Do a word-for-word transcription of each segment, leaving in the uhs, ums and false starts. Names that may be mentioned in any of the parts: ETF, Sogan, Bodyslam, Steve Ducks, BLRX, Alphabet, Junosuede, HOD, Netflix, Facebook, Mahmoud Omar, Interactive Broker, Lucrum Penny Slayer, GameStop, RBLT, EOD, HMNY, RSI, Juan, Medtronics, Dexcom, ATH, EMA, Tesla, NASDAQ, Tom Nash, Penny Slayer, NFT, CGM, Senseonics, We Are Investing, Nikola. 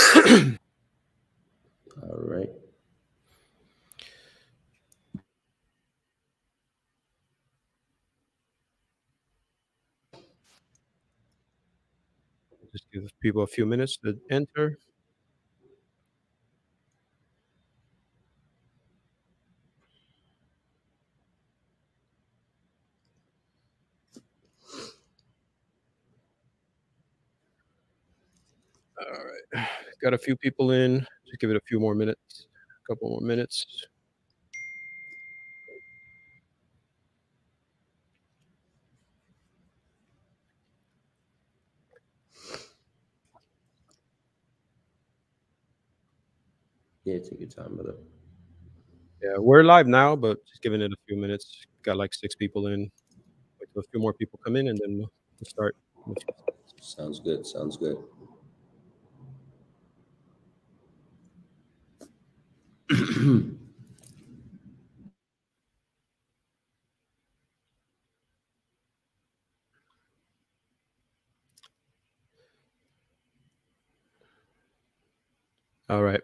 All right. Just give people a few minutes to enter. All right, got a few people in. Just give it a few more minutes, a couple more minutes. Yeah, take your time, brother. Yeah, we're live now, but just giving it a few minutes. Got like six people in. Wait till a few more people come in, and then we'll start. Sounds good. Sounds good. All right,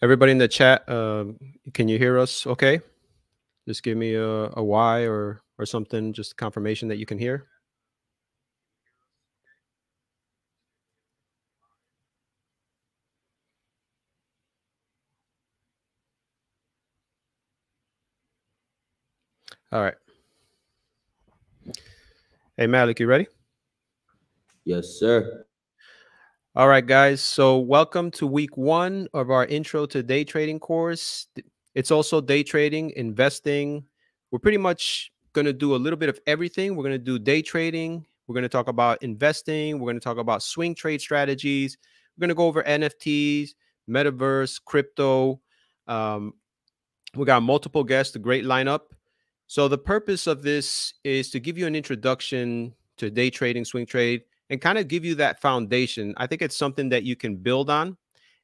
everybody in the chat, um, can you hear us okay? Just give me a, a Y or or something, just confirmation that you can hear. All right. Hey, Malik, you ready? Yes, sir. All right, guys. So welcome to week one of our Intro to Day Trading course. It's also day trading, investing. We're pretty much going to do a little bit of everything. We're going to do day trading. We're going to talk about investing. We're going to talk about swing trade strategies. We're going to go over N F Ts, metaverse, crypto. Um, we got multiple guests, a great lineup. So the purpose of this is to give you an introduction to day trading, swing trade, and kind of give you that foundation. I think it's something that you can build on.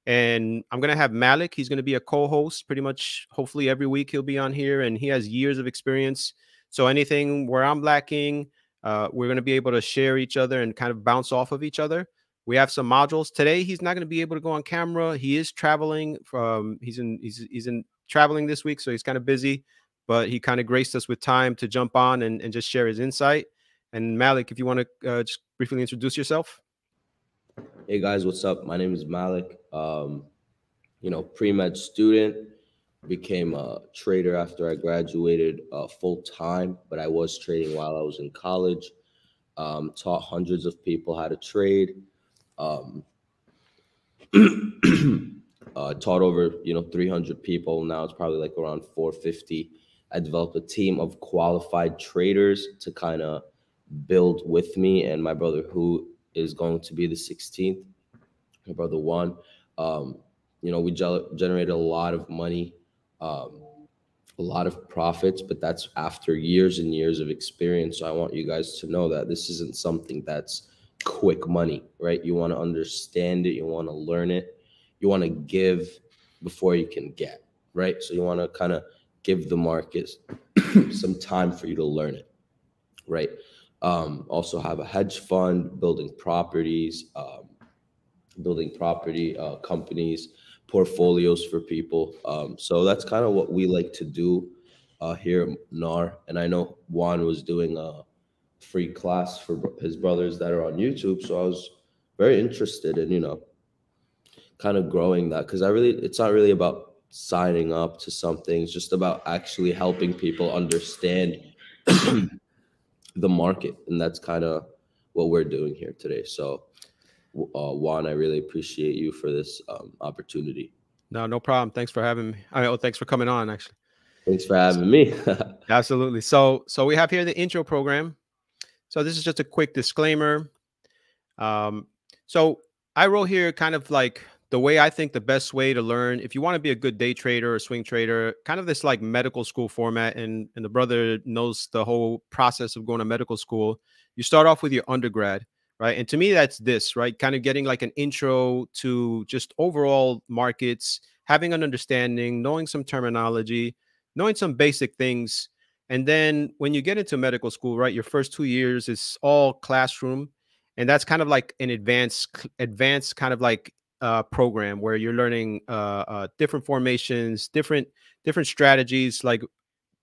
And I'm going to have Malik. He's going to be a co-host pretty much. Hopefully every week he'll be on here, and he has years of experience. So anything where I'm lacking, uh, we're going to be able to share each other and kind of bounce off of each other. We have some modules today. He's not going to be able to go on camera. He is traveling from he's in he's, he's in traveling this week. So he's kind of busy. But he kind of graced us with time to jump on and, and just share his insight. And Malik, if you want to uh, just briefly introduce yourself. Hey, guys, what's up? My name is Malik. Um, you know, pre-med student, became a trader after I graduated uh, full time, but I was trading while I was in college. Um, taught hundreds of people how to trade. Um, uh, taught over, you know, three hundred people. Now it's probably like around four fifty. I developed a team of qualified traders to kind of build with me and my brother, who is going to be the sixteenth, my brother Juan. Um, you know, we generated a lot of money, um, a lot of profits, but that's after years and years of experience. So I want you guys to know that this isn't something that's quick money, right? You want to understand it. You want to learn it. You want to give before you can get, right? So you want to kind of give the markets some time for you to learn it, right? Um, also have a hedge fund, building properties, um, building property uh, companies, portfolios for people. Um, so that's kind of what we like to do uh, here at N A R. And I know Juan was doing a free class for his brothers that are on YouTube. So I was very interested in, you know, kind of growing that, because I really, it's not really about signing up to something. It's just about actually helping people understand the market. And that's kind of what we're doing here today. So uh, Juan, I really appreciate you for this um, opportunity. No, no problem. Thanks for having me. I mean, oh, thanks for coming on, actually. Thanks for having so, me. Absolutely. So, so we have here the intro program. So this is just a quick disclaimer. Um, so I wrote here kind of like the way I think the best way to learn, if you want to be a good day trader or swing trader, kind of this like medical school format, and, and the brother knows the whole process of going to medical school. You start off with your undergrad, right? And to me, that's this, right? Kind of getting like an intro to just overall markets, having an understanding, knowing some terminology, knowing some basic things. And then when you get into medical school, right, your first two years is all classroom. And that's kind of like an advanced, advanced kind of like uh, program where you're learning uh, uh, different formations, different different strategies like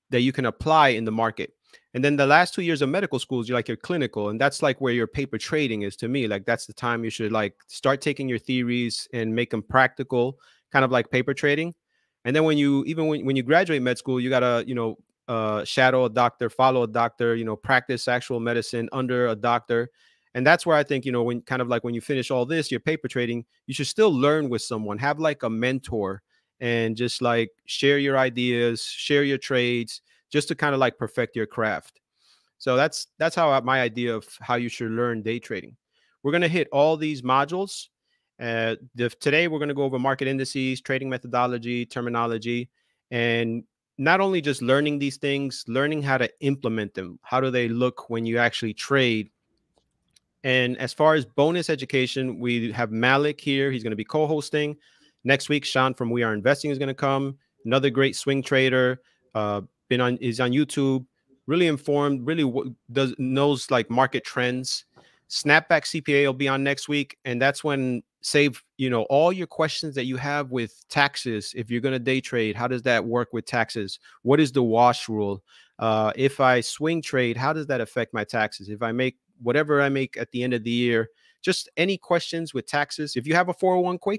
that you can apply in the market. And then the last two years of medical schools, you're like your clinical, and that's like where your paper trading is to me. Like that's the time you should like start taking your theories and make them practical, kind of like paper trading. And then when you even when, when you graduate med school, you gotta, you know, uh, shadow a doctor, follow a doctor, you know, practice actual medicine under a doctor. And that's where I think, you know, when kind of like when you finish all this, your paper trading, you should still learn with someone, have like a mentor and just like share your ideas, share your trades, just to kind of like perfect your craft. So that's that's how I, my idea of how you should learn day trading. We're going to hit all these modules. Uh, the, today, we're going to go over market indices, trading methodology, terminology, and not only just learning these things, learning how to implement them. How do they look when you actually trade? And as far as bonus education, we have Malik here. He's going to be co-hosting. Next week, Sean from We Are Investing is going to come. Another great swing trader. Uh, been on is on YouTube, really informed, really does knows like market trends. Snapback C P A will be on next week, and that's when save, you know, all your questions that you have with taxes. If you're going to day trade, how does that work with taxes? What is the wash rule? Uh, if I swing trade, how does that affect my taxes? If I make whatever I make at the end of the year, just any questions with taxes. If you have a four oh one K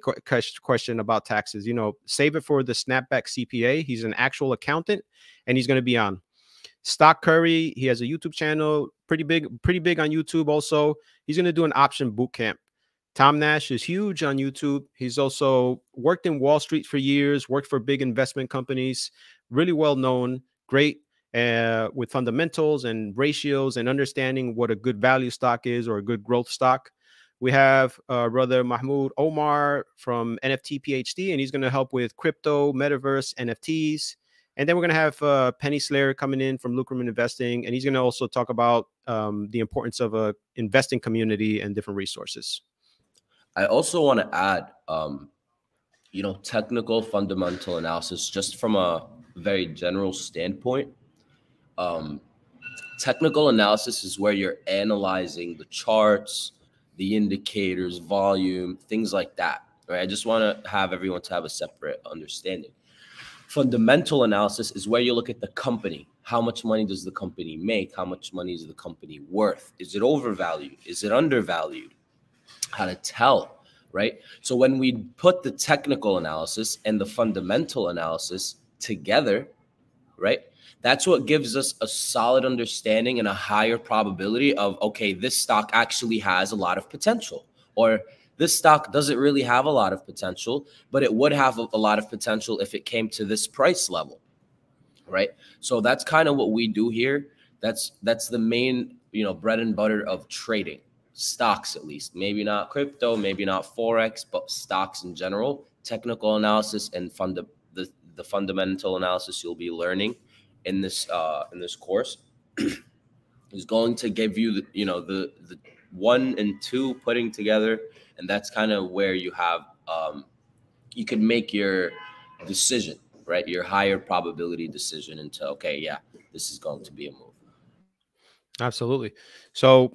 question about taxes, you know, save it for the Snapback C P A. He's an actual accountant and he's going to be on. Stock Curry, he has a YouTube channel, pretty big, pretty big on YouTube also. He's going to do an option boot camp. Tom Nash is huge on YouTube. He's also worked in Wall Street for years, worked for big investment companies, really well known, great uh, with fundamentals and ratios and understanding what a good value stock is or a good growth stock. We have uh, brother Mahmoud Omar from N F T PhD, and he's going to help with crypto, metaverse, N F Ts. And then we're going to have uh, Penny Slayer coming in from Lucrum Investing, and he's going to also talk about um, the importance of a investing community and different resources. I also want to add, um, you know, technical fundamental analysis just from a very general standpoint. Um, technical analysis is where you're analyzing the charts, the indicators, volume, things like that, right? I just want to have everyone to have a separate understanding. Fundamental analysis is where you look at the company. How much money does the company make? How much money is the company worth? Is it overvalued? Is it undervalued? How to tell, right? So when we put the technical analysis and the fundamental analysis together, right, that's what gives us a solid understanding and a higher probability of, okay, this stock actually has a lot of potential, or this stock doesn't really have a lot of potential, but it would have a lot of potential if it came to this price level, right? So that's kind of what we do here. That's that's the main, you know, bread and butter of trading stocks, at least. Maybe not crypto, maybe not Forex, but stocks in general. Technical analysis and fund the, the fundamental analysis you'll be learning in this uh, in this course is going to give you the, you know, the the one and two putting together, and that's kind of where you have um, you can make your decision, right? Your higher probability decision into, okay, yeah, this is going to be a move. Absolutely. So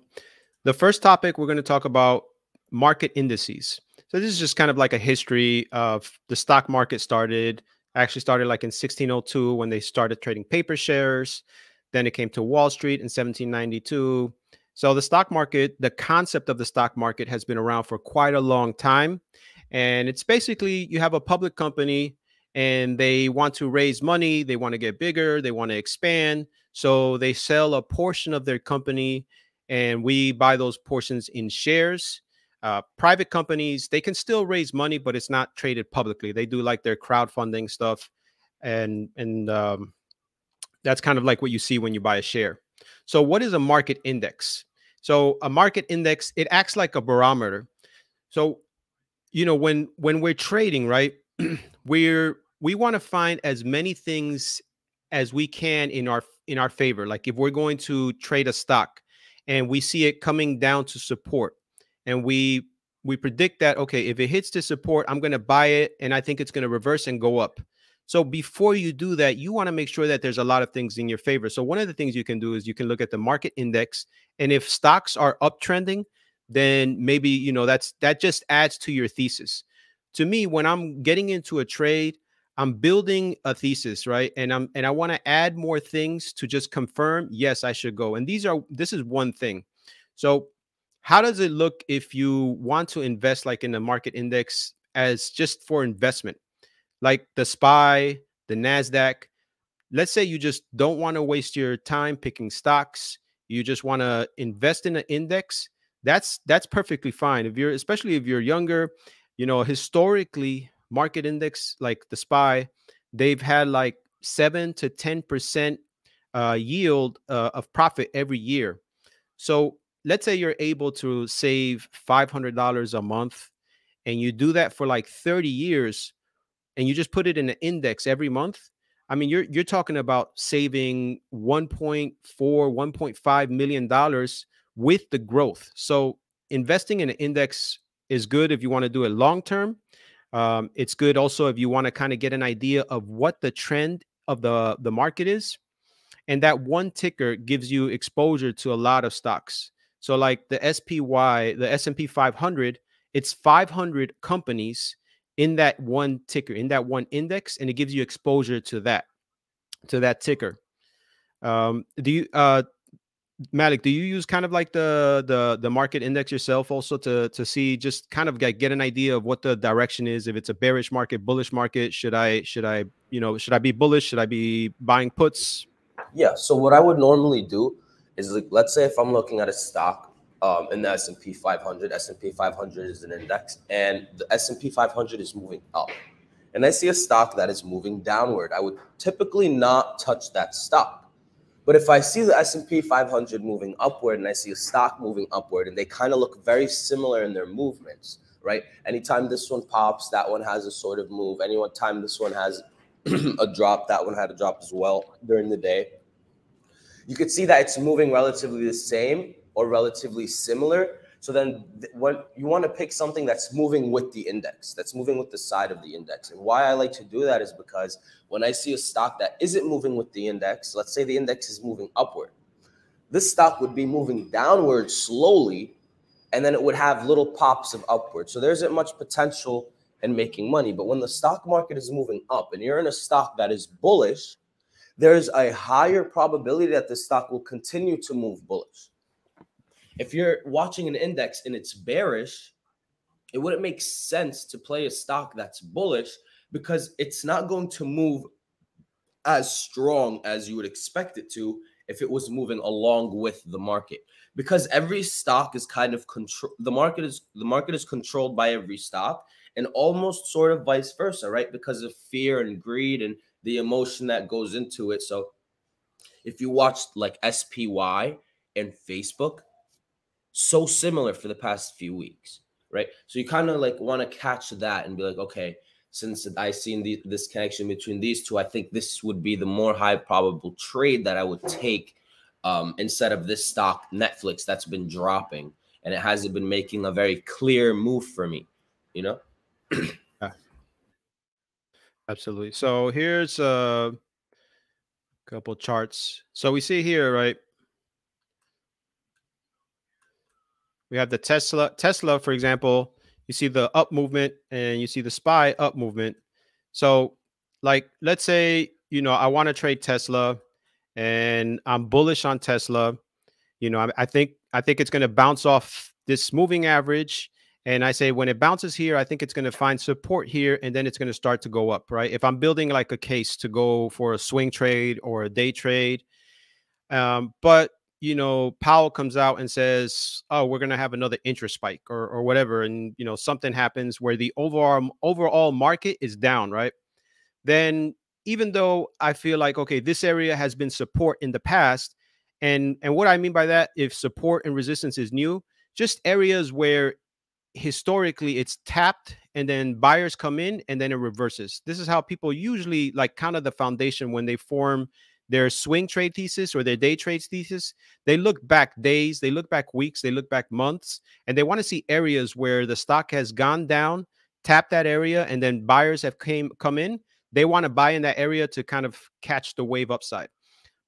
the first topic we're going to talk about market indices. So this is just kind of like a history of the stock market started. Actually started like in sixteen oh two when they started trading paper shares. Then it came to Wall Street in seventeen ninety-two. So the stock market, the concept of the stock market has been around for quite a long time. And it's basically you have a public company and they want to raise money. They want to get bigger. They want to expand. So they sell a portion of their company and we buy those portions in shares. Uh, private companies, they can still raise money, but it's not traded publicly. They do like their crowdfunding stuff. And, and um, that's kind of like what you see when you buy a share. So what is a market index? So a market index, it acts like a barometer. So, you know, when, when we're trading, right, we're, we want to find as many things as we can in our, in our favor. Like if we're going to trade a stock and we see it coming down to support, and we we predict that, okay, if it hits the support, I'm going to buy it, and I think it's going to reverse and go up. So before you do that, you want to make sure that there's a lot of things in your favor. So one of the things you can do is you can look at the market index, and if stocks are uptrending, then maybe, you know, that's that just adds to your thesis. to me, when I'm getting into a trade, I'm building a thesis, right? And I'm and I want to add more things to just confirm, yes, I should go. And these are this is one thing. So how does it look if you want to invest like in the market index as just for investment, like the S P Y, the NASDAQ? Let's say you just don't want to waste your time picking stocks. You just want to invest in an index. That's that's perfectly fine. If you're, especially if you're younger, you know, historically, market index like the S P Y, they've had like seven to ten percent uh, yield uh, of profit every year. So let's say you're able to save five hundred dollars a month and you do that for like thirty years and you just put it in an index every month. I mean, you're, you're talking about saving one point four, one point five million dollars with the growth. So investing in an index is good if you want to do it long term. Um, it's good also if you want to kind of get an idea of what the trend of the, the market is. And that one ticker gives you exposure to a lot of stocks. So like the S P Y, the S and P five hundred, it's five hundred companies in that one ticker, in that one index, and it gives you exposure to that, to that ticker. Um, do you, uh, Malik, do you use kind of like the, the, the market index yourself also to, to see, just kind of get, get an idea of what the direction is? If it's a bearish market, bullish market, should I, should I, you know, should I be bullish? Should I be buying puts? Yeah. So what I would normally do is, like, let's say if I'm looking at a stock um, in the S and P five hundred, S and P five hundred is an index, and the S and P five hundred is moving up, and I see a stock that is moving downward, I would typically not touch that stock. But if I see the S and P five hundred moving upward and I see a stock moving upward and they kind of look very similar in their movements, right? Anytime this one pops, that one has a sort of move. Anytime this one has a drop, that one had a drop as well during the day. You could see that it's moving relatively the same or relatively similar. So then when you want to pick something that's moving with the index, that's moving with the side of the index. And why I like to do that is because when I see a stock that isn't moving with the index, let's say the index is moving upward, this stock would be moving downward slowly, and then it would have little pops of upward. So there isn't much potential in making money. But when the stock market is moving up and you're in a stock that is bullish, there's a higher probability that the stock will continue to move bullish. If you're watching an index and it's bearish, it wouldn't make sense to play a stock that's bullish because it's not going to move as strong as you would expect it to if it was moving along with the market. Because every stock is kind of control. The market is the market is controlled by every stock, and almost sort of vice versa, right? Because of fear and greed and the emotion that goes into it. So if you watched like S P Y and Facebook, so similar for the past few weeks, right? So you kind of like want to catch that and be like, okay, since I seen the, this connection between these two, I think this would be the more high probable trade that I would take um, instead of this stock, Netflix, that's been dropping and it hasn't been making a very clear move for me, you know? Yeah. Absolutely. So here's a couple charts. So we see here, right? We have the Tesla, Tesla, for example, you see the up movement and you see the S P Y up movement. So like, let's say, you know, I want to trade Tesla and I'm bullish on Tesla. You know, I, I think, I think it's going to bounce off this moving average. And I say, when it bounces here, I think it's going to find support here and then it's going to start to go up, right? If I'm building like a case to go for a swing trade or a day trade, um, but you know, Powell comes out and says, oh, we're going to have another interest spike or, or whatever. And, you know, something happens where the overall overall market is down, right? Then even though I feel like, okay, this area has been support in the past. And, and what I mean by that, if support and resistance is new, just areas where historically it's tapped and then buyers come in and then it reverses. This is how people usually like kind of the foundation when they form their swing trade thesis or their day trades thesis. They look back days, they look back weeks, they look back months, and they want to see areas where the stock has gone down, tap that area, and then buyers have came come in. They want to buy in that area to kind of catch the wave upside.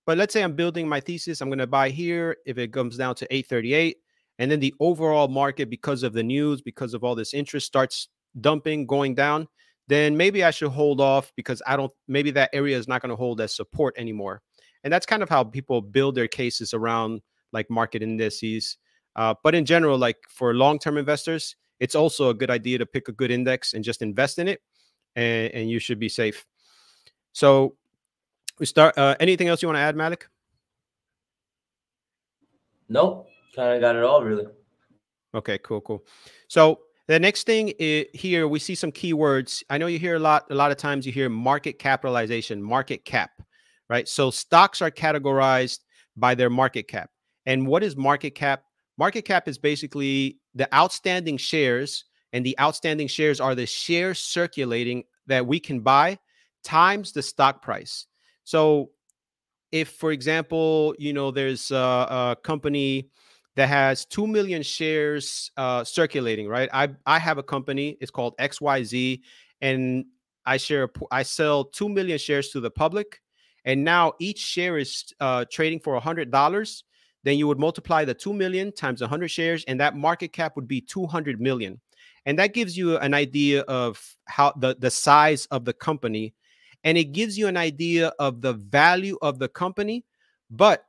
But let's say I'm building my thesis, I'm going to buy here if it comes down to eight thirty-eight, and then the overall market, because of the news, because of all this interest, starts dumping, going down, then maybe I should hold off because I don't, maybe that area is not going to hold as support anymore. And that's kind of how people build their cases around like market indices. Uh, but in general, like for long-term investors, it's also a good idea to pick a good index and just invest in it, and, and you should be safe. So we start, uh, anything else you want to add, Malik? Nope. Kind of got it all really. Okay, cool, cool. So the next thing is here, we see some keywords. I know you hear a lot, a lot of times you hear market capitalization, market cap, right? So stocks are categorized by their market cap. And what is market cap? Market cap is basically the outstanding shares, and the outstanding shares are the shares circulating that we can buy times the stock price. So if, for example, you know, there's a, a company that has two million shares uh, circulating, right? I, I have a company, it's called X Y Z, and I share, I sell two million shares to the public. And now each share is uh, trading for one hundred dollars. Then you would multiply the two million times one hundred shares, and that market cap would be two hundred million. And that gives you an idea of how the, the size of the company, and it gives you an idea of the value of the company. But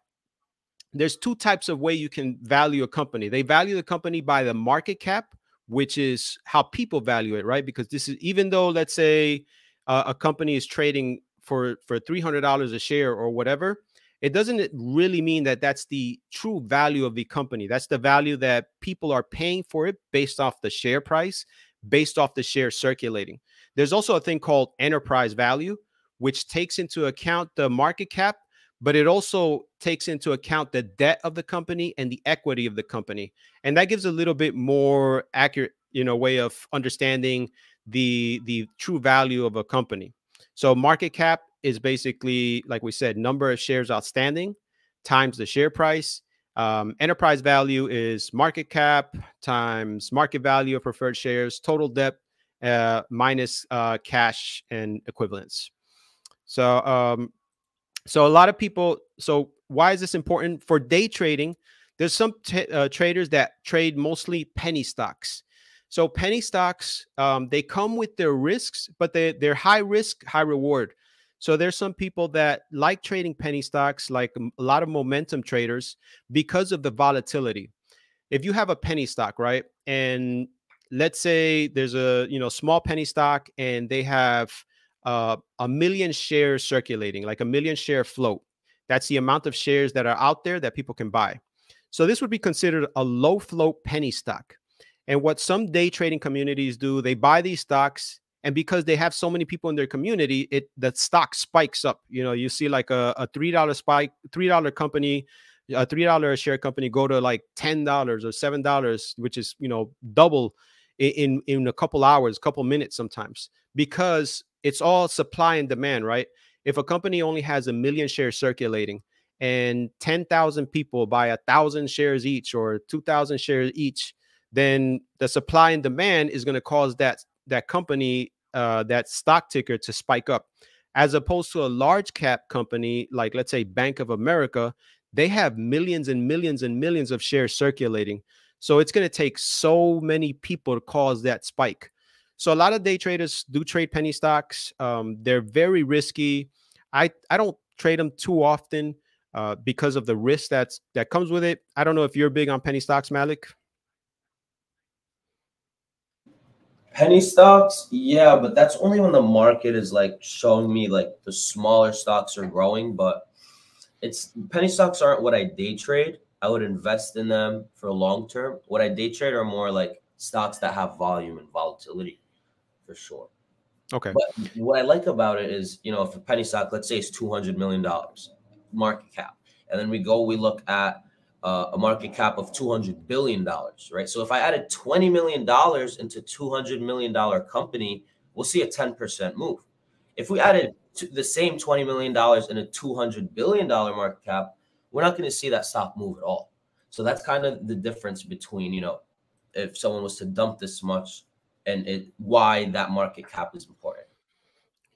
there's two types of way you can value a company. They value the company by the market cap, which is how people value it, right? Because this is, even though let's say uh, a company is trading for, for three hundred dollars a share or whatever, it doesn't really mean that that's the true value of the company. That's the value that people are paying for it based off the share price, based off the share circulating. There's also a thing called enterprise value, which takes into account the market cap, but it also takes into account the debt of the company and the equity of the company. And that gives a little bit more accurate, you know, way of understanding the, the true value of a company. So market cap is basically, like we said, number of shares outstanding times the share price. Um, enterprise value is market cap times market value of preferred shares, total debt uh, minus uh, cash and equivalents. So, um, so a lot of people, so why is this important? For day trading, there's some t uh, traders that trade mostly penny stocks. So penny stocks, um, they come with their risks, but they, they're high risk, high reward. So there's some people that like trading penny stocks, like a lot of momentum traders, because of the volatility. If you have a penny stock, right? And let's say there's a, you know, small penny stock and they have uh, a million shares circulating, like a million share float. That's the amount of shares that are out there that people can buy. So this would be considered a low float penny stock. And what some day trading communities do, they buy these stocks, and because they have so many people in their community, it that stock spikes up. You know, you see like a, a three dollar spike, three dollar company, a three dollar a share company go to like ten dollars or seven dollars, which is, you know, double in, in a couple hours, couple minutes sometimes, because it's all supply and demand, right? If a company only has a million shares circulating and ten thousand people buy a thousand shares each or two thousand shares each, then the supply and demand is going to cause that, that company, Uh, that stock ticker to spike up, as opposed to a large cap company like, let's say, Bank of America. They have millions and millions and millions of shares circulating, so it's going to take so many people to cause that spike. So a lot of day traders do trade penny stocks. Um, they're very risky. I I don't trade them too often uh, because of the risk that's that comes with it. I don't know if you're big on penny stocks, Malik. Penny stocks, yeah, but that's only when the market is like showing me like the smaller stocks are growing. But it's penny stocks aren't what I day trade. I would invest in them for long term. What I day trade are more like stocks that have volume and volatility, for sure. Okay. But what I like about it is, you know, if a penny stock, let's say it's two hundred million dollars market cap, and then we go, we look at Uh, a market cap of two hundred billion dollars, right? So if I added twenty million dollars into two hundred million dollar company, we'll see a ten percent move. If we added the same twenty million dollars in a two hundred billion dollar market cap, we're not going to see that stock move at all. So that's kind of the difference between, you know, if someone was to dump this much and it, why that market cap is important.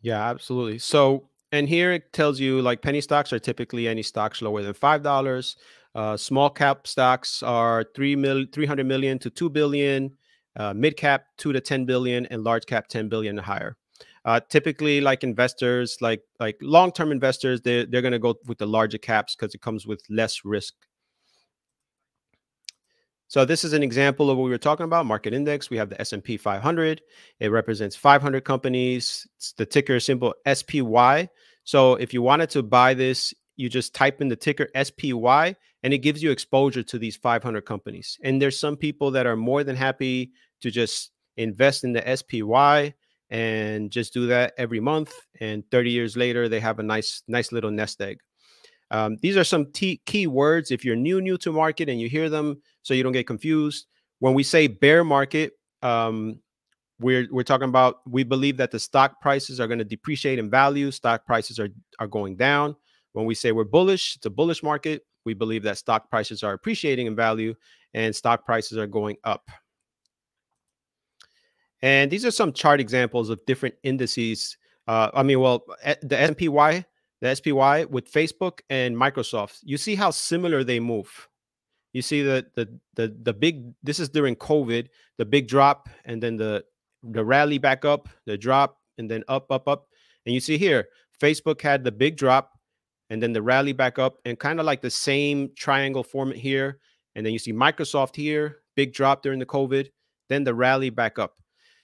Yeah, absolutely. So, and here it tells you like penny stocks are typically any stocks lower than five dollars. Uh, small cap stocks are three mil, three hundred million to two billion. uh, mid cap two to ten billion and large cap ten billion and higher. Uh, typically, like investors, like like long term investors, they they're going to go with the larger caps because it comes with less risk. So this is an example of what we were talking about, market index. We have the S and P five hundred. It represents five hundred companies. It's the ticker symbol S P Y. So if you wanted to buy this, you just type in the ticker S P Y, and it gives you exposure to these five hundred companies. And there's some people that are more than happy to just invest in the S P Y and just do that every month. And thirty years later, they have a nice, nice little nest egg. Um, these are some key words if you're new, new to market and you hear them, so you don't get confused. When we say bear market, um, we're, we're talking about, we believe that the stock prices are going to depreciate in value. Stock prices are, are going down. When we say we're bullish, it's a bullish market. We believe that stock prices are appreciating in value and stock prices are going up. And these are some chart examples of different indices. Uh, I mean, well, the S P Y, the S P Y with Facebook and Microsoft, you see how similar they move. You see the, the, the, the big, this is during COVID, the big drop, and then the, the rally back up, the drop, and then up, up, up. And you see here, Facebook had the big drop and then the rally back up, and kind of like the same triangle format here. And then you see Microsoft here, big drop during the COVID, then the rally back up.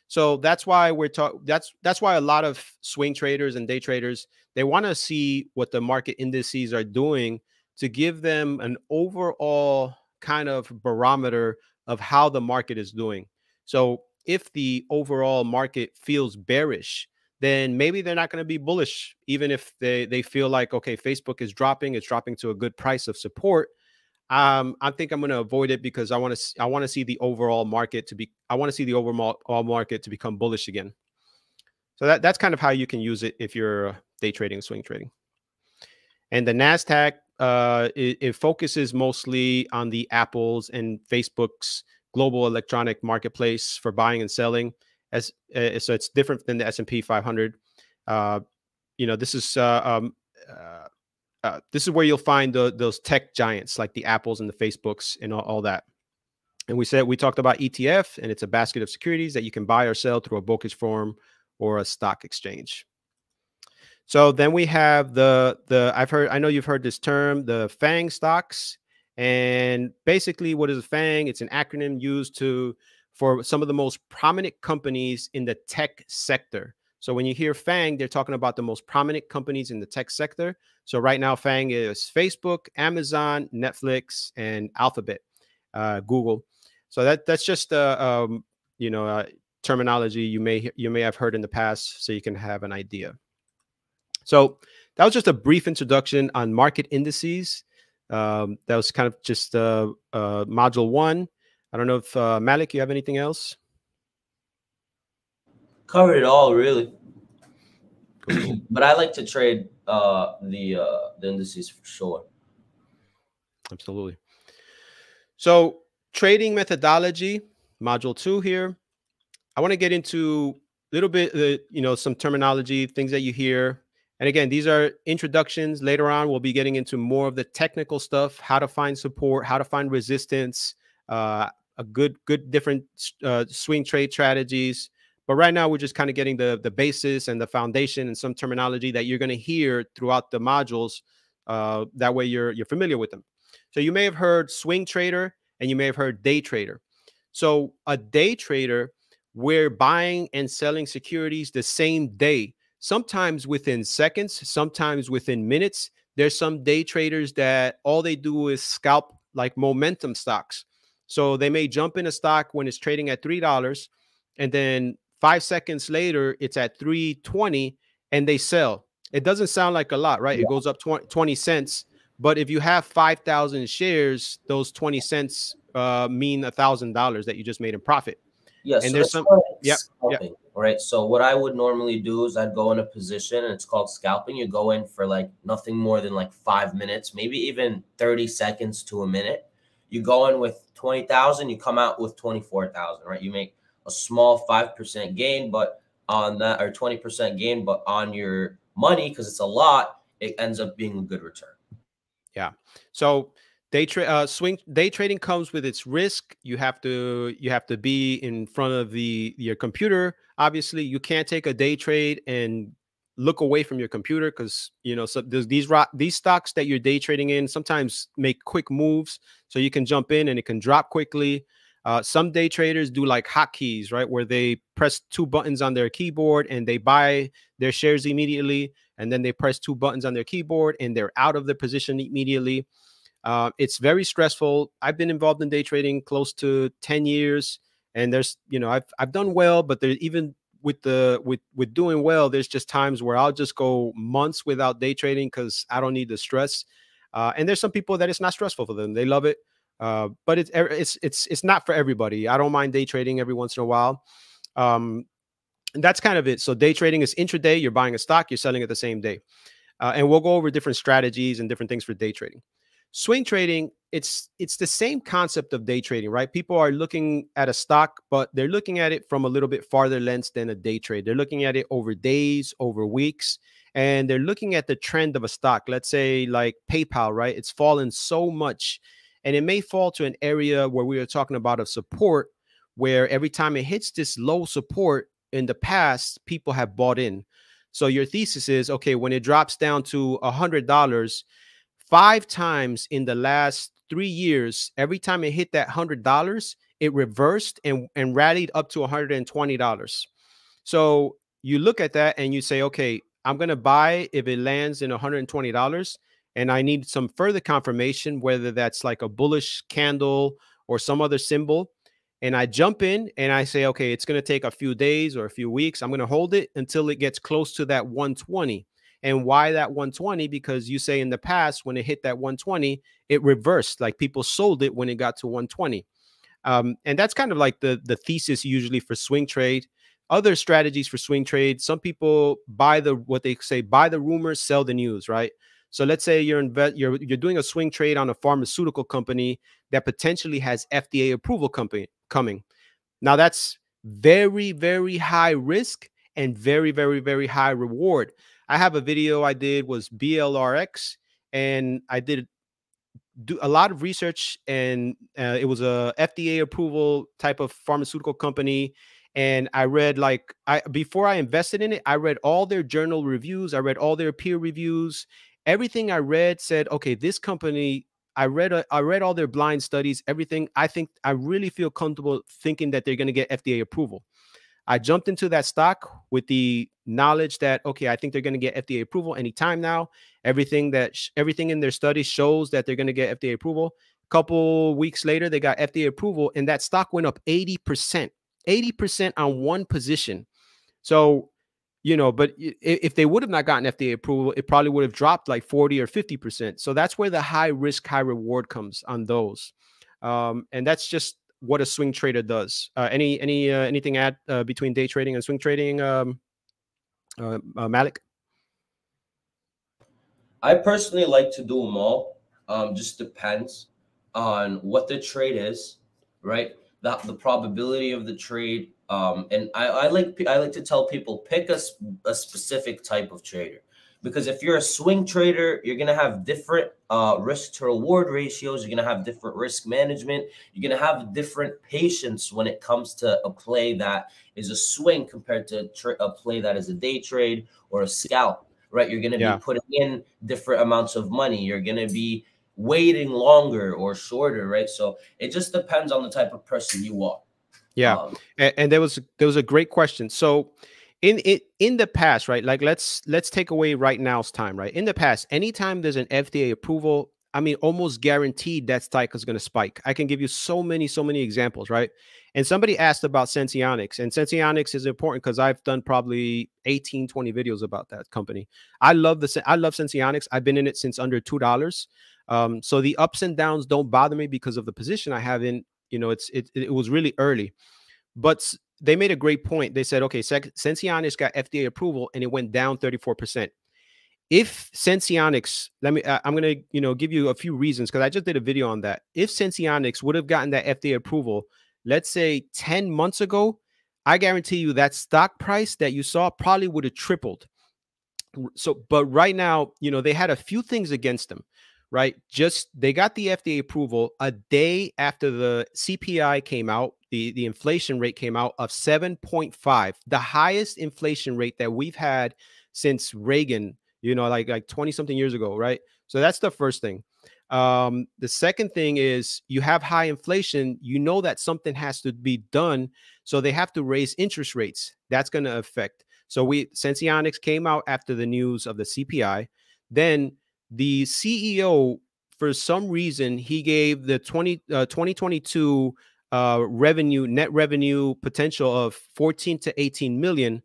So that's why we're talking, that's, that's why a lot of swing traders and day traders, they want to see what the market indices are doing to give them an overall kind of barometer of how the market is doing. So if the overall market feels bearish, then maybe they're not going to be bullish, even if they, they feel like, okay, Facebook is dropping, it's dropping to a good price of support. Um, I think I'm going to avoid it because I want to I want to see the overall market to be I want to see the overall market to become bullish again. So that that's kind of how you can use it if you're day trading, swing trading. And the NASDAQ, uh, it, it focuses mostly on the Apples and Facebook's global electronic marketplace for buying and selling. As uh, so, it's different than the S and P five hundred. Uh, you know, this is. Uh, um, uh, Uh, this is where you'll find the, those tech giants like the Apples and the Facebooks and all, all that. And we said, we talked about E T F, and it's a basket of securities that you can buy or sell through a brokerage firm or a stock exchange. So then we have the, the, I've heard, I know you've heard this term, the FAANG stocks. And basically what is a FAANG? It's an acronym used to, for some of the most prominent companies in the tech sector. So when you hear FAANG, they're talking about the most prominent companies in the tech sector. So right now, FAANG is Facebook, Amazon, Netflix, and Alphabet, uh, Google. So that that's just uh, um, you know uh, terminology you may you may have heard in the past, so you can have an idea. So that was just a brief introduction on market indices. Um, that was kind of just uh, uh, module one. I don't know if uh, Malik, you have anything else? Covered it all, really. Cool. But I like to trade uh, the uh, the indices for sure. Absolutely. So trading methodology, module two here. I want to get into a little bit, uh, you know, some terminology, things that you hear. And again, these are introductions. Later on, we'll be getting into more of the technical stuff: how to find support, how to find resistance, uh, a good, good different uh, swing trade strategies. But right now, we're just kind of getting the, the basis and the foundation and some terminology that you're going to hear throughout the modules. Uh, that way, you're, you're familiar with them. So you may have heard swing trader and you may have heard day trader. So a day trader, we're buying and selling securities the same day, sometimes within seconds, sometimes within minutes. There's some day traders that all they do is scalp like momentum stocks. So they may jump in a stock when it's trading at three dollars, and then five seconds later, it's at three twenty and they sell. It doesn't sound like a lot, right? Yeah. It goes up twenty cents. But if you have five thousand shares, those twenty cents uh, mean one thousand dollars that you just made in profit. Yes. Yeah, and so there's some. Yep, yep. All right. So what I would normally do is I'd go in a position, and it's called scalping. You go in for like nothing more than like five minutes, maybe even thirty seconds to a minute. You go in with twenty thousand, you come out with twenty-four thousand, right? You make a small five percent gain, but on that, or twenty percent gain, but on your money, because it's a lot, it ends up being a good return. Yeah. So Day trade, uh, swing day trading comes with its risk. You have to you have to be in front of the your computer. Obviously, you can't take a day trade and look away from your computer because you know so these these stocks that you're day trading in sometimes make quick moves, so you can jump in and it can drop quickly. Uh, some day traders do like hotkeys, right, where they press two buttons on their keyboard and they buy their shares immediately, and then they press two buttons on their keyboard and they're out of the position immediately. Uh, it's very stressful. I've been involved in day trading close to ten years, and there's, you know, I've, I've done well, but there's even with the, with, with doing well, there's just times where I'll just go months without day trading because I don't need the stress. Uh, and there's some people that it's not stressful for them. They love it. Uh, but it's, it's, it's, it's not for everybody. I don't mind day trading every once in a while. Um, and that's kind of it. So day trading is intraday. You're buying a stock, you're selling it the same day. Uh, and we'll go over different strategies and different things for day trading. Swing trading, it's it's the same concept of day trading, right? People are looking at a stock, but they're looking at it from a little bit farther lens than a day trade. They're looking at it over days, over weeks, and they're looking at the trend of a stock. Let's say like PayPal, right? It's fallen so much, and it may fall to an area where we are talking about of support, where every time it hits this low support in the past, people have bought in. So your thesis is, okay, when it drops down to one hundred dollars, five times in the last three years, every time it hit that one hundred dollars, it reversed and, and rallied up to one hundred twenty dollars. So you look at that and you say, okay, I'm going to buy if it lands in one hundred twenty dollars. And I need some further confirmation, whether that's like a bullish candle or some other symbol. And I jump in and I say, okay, it's going to take a few days or a few weeks. I'm going to hold it until it gets close to that one twenty. And why that one twenty? Because you say in the past, when it hit that one twenty, it reversed, like people sold it when it got to one twenty. Um, and that's kind of like the, the thesis usually for swing trade. Other strategies for swing trade, some people buy the, what they say, buy the rumors, sell the news, right? So let's say you're, inve you're, you're doing a swing trade on a pharmaceutical company that potentially has F D A approval company coming. Now that's very, very high risk and very, very, very high reward. I have a video I did was B L R X, and I did do a lot of research, and uh, it was a F D A approval type of pharmaceutical company. And I read like I before I invested in it, I read all their journal reviews. I read all their peer reviews. Everything I read said, OK, this company, I read a, I read all their blind studies, everything. I think I really feel comfortable thinking that they're going to get F D A approval. I jumped into that stock with the knowledge that, okay, I think they're going to get F D A approval anytime now. Everything that everything in their study shows that they're going to get F D A approval. A couple weeks later, they got F D A approval, and that stock went up eighty percent, eighty percent on one position. So, you know, but if they would have not gotten F D A approval, it probably would have dropped like forty or fifty percent. So that's where the high risk, high reward comes on those. Um, and that's just what a swing trader does. Uh, any, any, uh, anything at uh, between day trading and swing trading, um, uh, uh, Malik? I personally like to do them all. Um, just depends on what the trade is, right? The, the probability of the trade. Um, and I, I like, I like to tell people, pick a, a specific type of trader, because if you're a swing trader, you're going to have different uh, risk to reward ratios. You're going to have different risk management. You're going to have different patience when it comes to a play that is a swing compared to a, a play that is a day trade or a scalp, right? You're going to yeah. be putting in different amounts of money. You're going to be waiting longer or shorter, right? So it just depends on the type of person you are. Yeah. Um, and, and there was there was a great question. So In it in the past, right? Like let's let's take away right now's time, right? In the past, anytime there's an F D A approval, I mean, almost guaranteed that stock is going to spike. I can give you so many, so many examples, right? And somebody asked about Senseonics, and Senseonics is important because I've done probably eighteen, twenty videos about that company. I love the I love Senseonics. I've been in it since under two dollars. Um, so the ups and downs don't bother me because of the position I have in. You know, it's it it was really early, but they made a great point. They said, okay, Senseonics got F D A approval and it went down thirty-four percent. If Senseonics, let me, I'm going to, you know, give you a few reasons because I just did a video on that. If Senseonics would have gotten that F D A approval, let's say ten months ago, I guarantee you that stock price that you saw probably would have tripled. So, but right now, you know, they had a few things against them. right? Just they got the F D A approval a day after the C P I came out, the, the inflation rate came out of seven point five, the highest inflation rate that we've had since Reagan, you know, like like twenty something years ago, right? So that's the first thing. Um, the second thing is you have high inflation, you know that something has to be done. So they have to raise interest rates. That's going to affect. So we Senseonics came out after the news of the C P I. Then the C E O, for some reason, he gave the twenty, uh, twenty twenty-two uh, revenue, net revenue potential of fourteen to eighteen million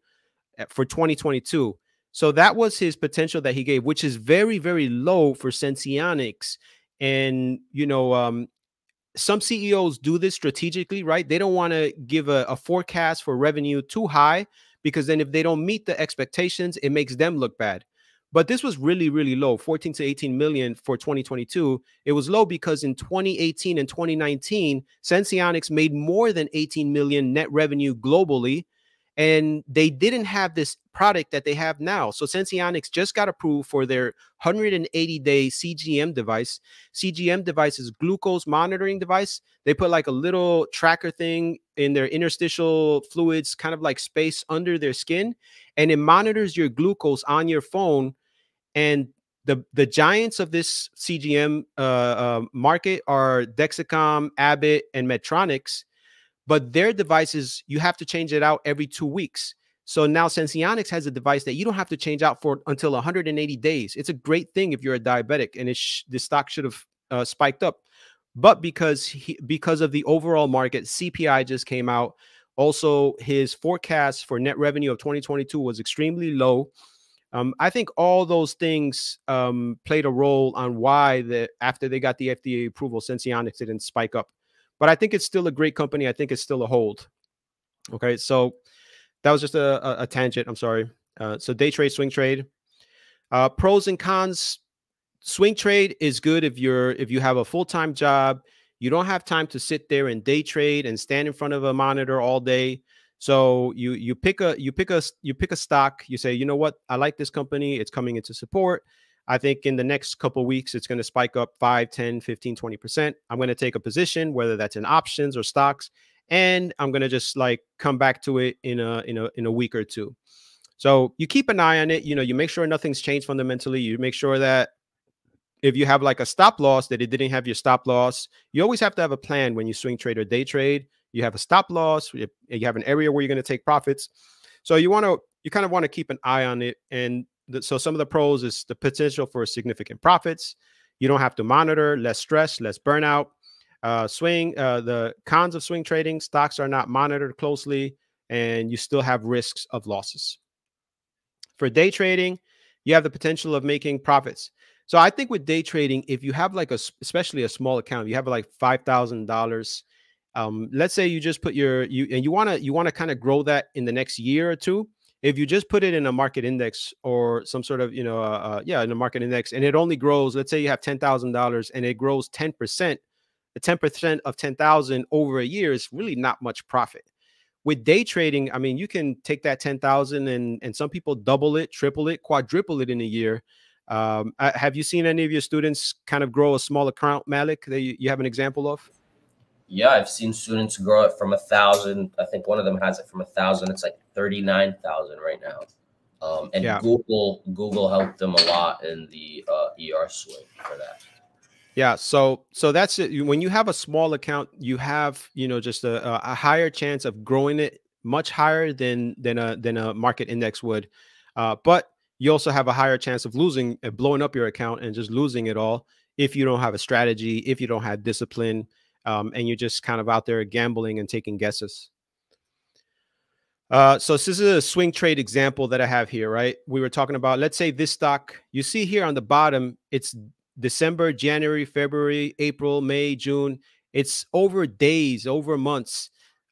for twenty twenty-two. So that was his potential that he gave, which is very, very low for Senseonics. And, you know, um, some C E Os do this strategically, right? They don't want to give a, a forecast for revenue too high, because then if they don't meet the expectations, it makes them look bad. But this was really, really low, fourteen to eighteen million for twenty twenty-two. It was low because in twenty eighteen and twenty nineteen, Senseonics made more than eighteen million net revenue globally. And they didn't have this product that they have now. So Senseonics just got approved for their one hundred eighty day C G M device. C G M device is glucose monitoring device. They put like a little tracker thing in their interstitial fluids, kind of like space under their skin. And it monitors your glucose on your phone. And the, the giants of this C G M uh, uh, market are Dexcom, Abbott, and Medtronics. But their devices, you have to change it out every two weeks. So now Senseonics has a device that you don't have to change out for until one hundred eighty days. It's a great thing if you're a diabetic, and it sh the stock should have uh, spiked up. But because he, because of the overall market, C P I just came out. Also, his forecast for net revenue of twenty twenty-two was extremely low. Um, I think all those things um, played a role on why the, after they got the F D A approval, Senseonics didn't spike up. But I think it's still a great company. I think it's still a hold. Okay, so that was just a, a, a tangent. I'm sorry. Uh, so day trade, swing trade, uh, pros and cons. Swing trade is good if you're if you have a full time job. You don't have time to sit there and day trade and stand in front of a monitor all day. So you you pick a you pick a you pick a stock. You say, you know what? I like this company. It's coming into support. I think in the next couple of weeks, it's going to spike up five, ten, fifteen, twenty percent. I'm going to take a position, whether that's in options or stocks, and I'm going to just like come back to it in a, in a, in a week or two. So you keep an eye on it. You know, you make sure nothing's changed fundamentally. You make sure that if you have like a stop loss, that it didn't have your stop loss. You always have to have a plan when you swing trade or day trade. You have a stop loss. You have an area where you're going to take profits. So you want to, you kind of want to keep an eye on it. And so some of the pros is the potential for significant profits. You don't have to monitor, less stress, less burnout. Uh, swing, uh, the cons of swing trading, stocks are not monitored closely, and you still have risks of losses. For day trading, you have the potential of making profits. So I think with day trading, if you have like a, especially a small account, you have like five thousand dollars. Um, let's say you just put your, you and you want to, you want to kind of grow that in the next year or two. If you just put it in a market index or some sort of, you know, uh, uh, yeah, in a market index, and it only grows, let's say you have ten thousand dollars and it grows ten percent, the ten percent of ten thousand over a year is really not much profit. With day trading, I mean, you can take that ten thousand and, and some people double it, triple it, quadruple it in a year. Um, I, have you seen any of your students kind of grow a small account, Malik, that you, you have an example of? Yeah, I've seen students grow it from a thousand. I think one of them has it from a thousand. It's like thirty-nine thousand right now. Um, and yeah. Google Google helped them a lot in the uh, E R swing for that. Yeah, so so that's it. When you have a small account, you have you know just a, a higher chance of growing it much higher than than a than a market index would. Uh, but you also have a higher chance of losing, uh, blowing up your account and just losing it all if you don't have a strategy, if you don't have discipline. Um, and you're just kind of out there gambling and taking guesses. Uh, so this is a swing trade example that I have here, right? We were talking about, let's say this stock, you see here on the bottom, it's December, January, February, April, May, June. It's over days, over months,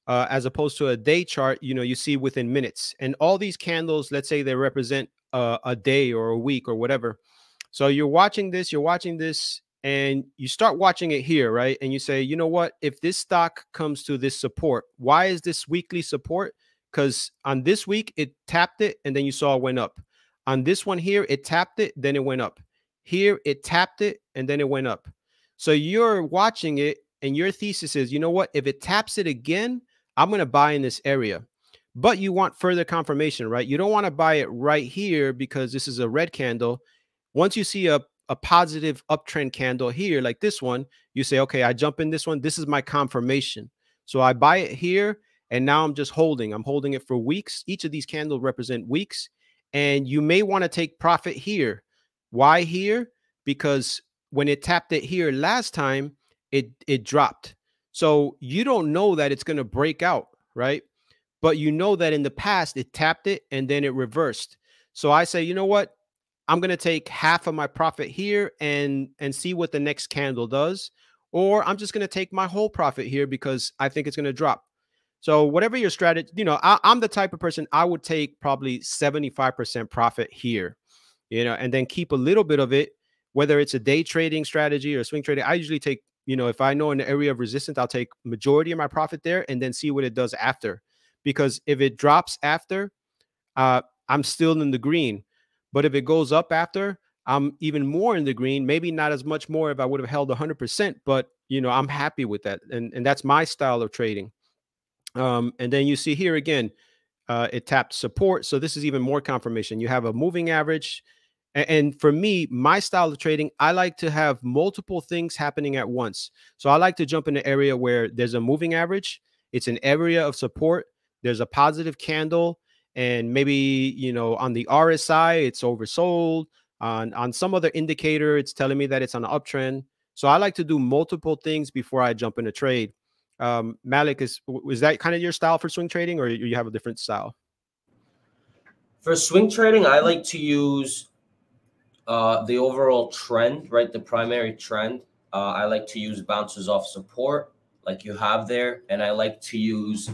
uh, as opposed to a day chart, you know, you see within minutes. And all these candles, let's say they represent uh, a day or a week or whatever. So you're watching this, you're watching this, and you start watching it here, right? And you say, you know what? If this stock comes to this support, why is this weekly support? Because on this week, it tapped it, and then you saw it went up. On this one here, it tapped it, then it went up. Here, it tapped it, and then it went up. So you're watching it, and your thesis is, you know what? If it taps it again, I'm going to buy in this area. But you want further confirmation, right? You don't want to buy it right here because this is a red candle. Once you see a, a positive uptrend candle here, like this one, you say, okay, I jump in this one. This is my confirmation. So I buy it here, and now I'm just holding. I'm holding it for weeks. Each of these candles represent weeks, and you may want to take profit here. Why here? Because when it tapped it here last time, it, it dropped. So you don't know that it's going to break out, right? But you know that in the past, it tapped it and then it reversed. So I say, you know what? I'm going to take half of my profit here and, and see what the next candle does. Or I'm just going to take my whole profit here because I think it's going to drop. So whatever your strategy, you know, I, I'm the type of person, I would take probably seventy-five percent profit here, you know, and then keep a little bit of it, whether it's a day trading strategy or swing trading. I usually take, you know, if I know an area of resistance, I'll take majority of my profit there and then see what it does after. Because if it drops after, uh, I'm still in the green. But if it goes up after, I'm even more in the green, maybe not as much more if I would have held one hundred percent, but, you know, I'm happy with that. And, and that's my style of trading. Um, and then you see here again, uh, it tapped support. So this is even more confirmation. You have a moving average. And, and for me, my style of trading, I like to have multiple things happening at once. So I like to jump in an area where there's a moving average. It's an area of support. There's a positive candle, and maybe, you know, on the R S I, it's oversold. On, on some other indicator, it's telling me that it's on an uptrend. So I like to do multiple things before I jump in a trade. Um, Malik, is, is that kind of your style for swing trading, or you have a different style? For swing trading, I like to use uh, the overall trend, right? The primary trend. Uh, I like to use bounces off support like you have there. And I like to use...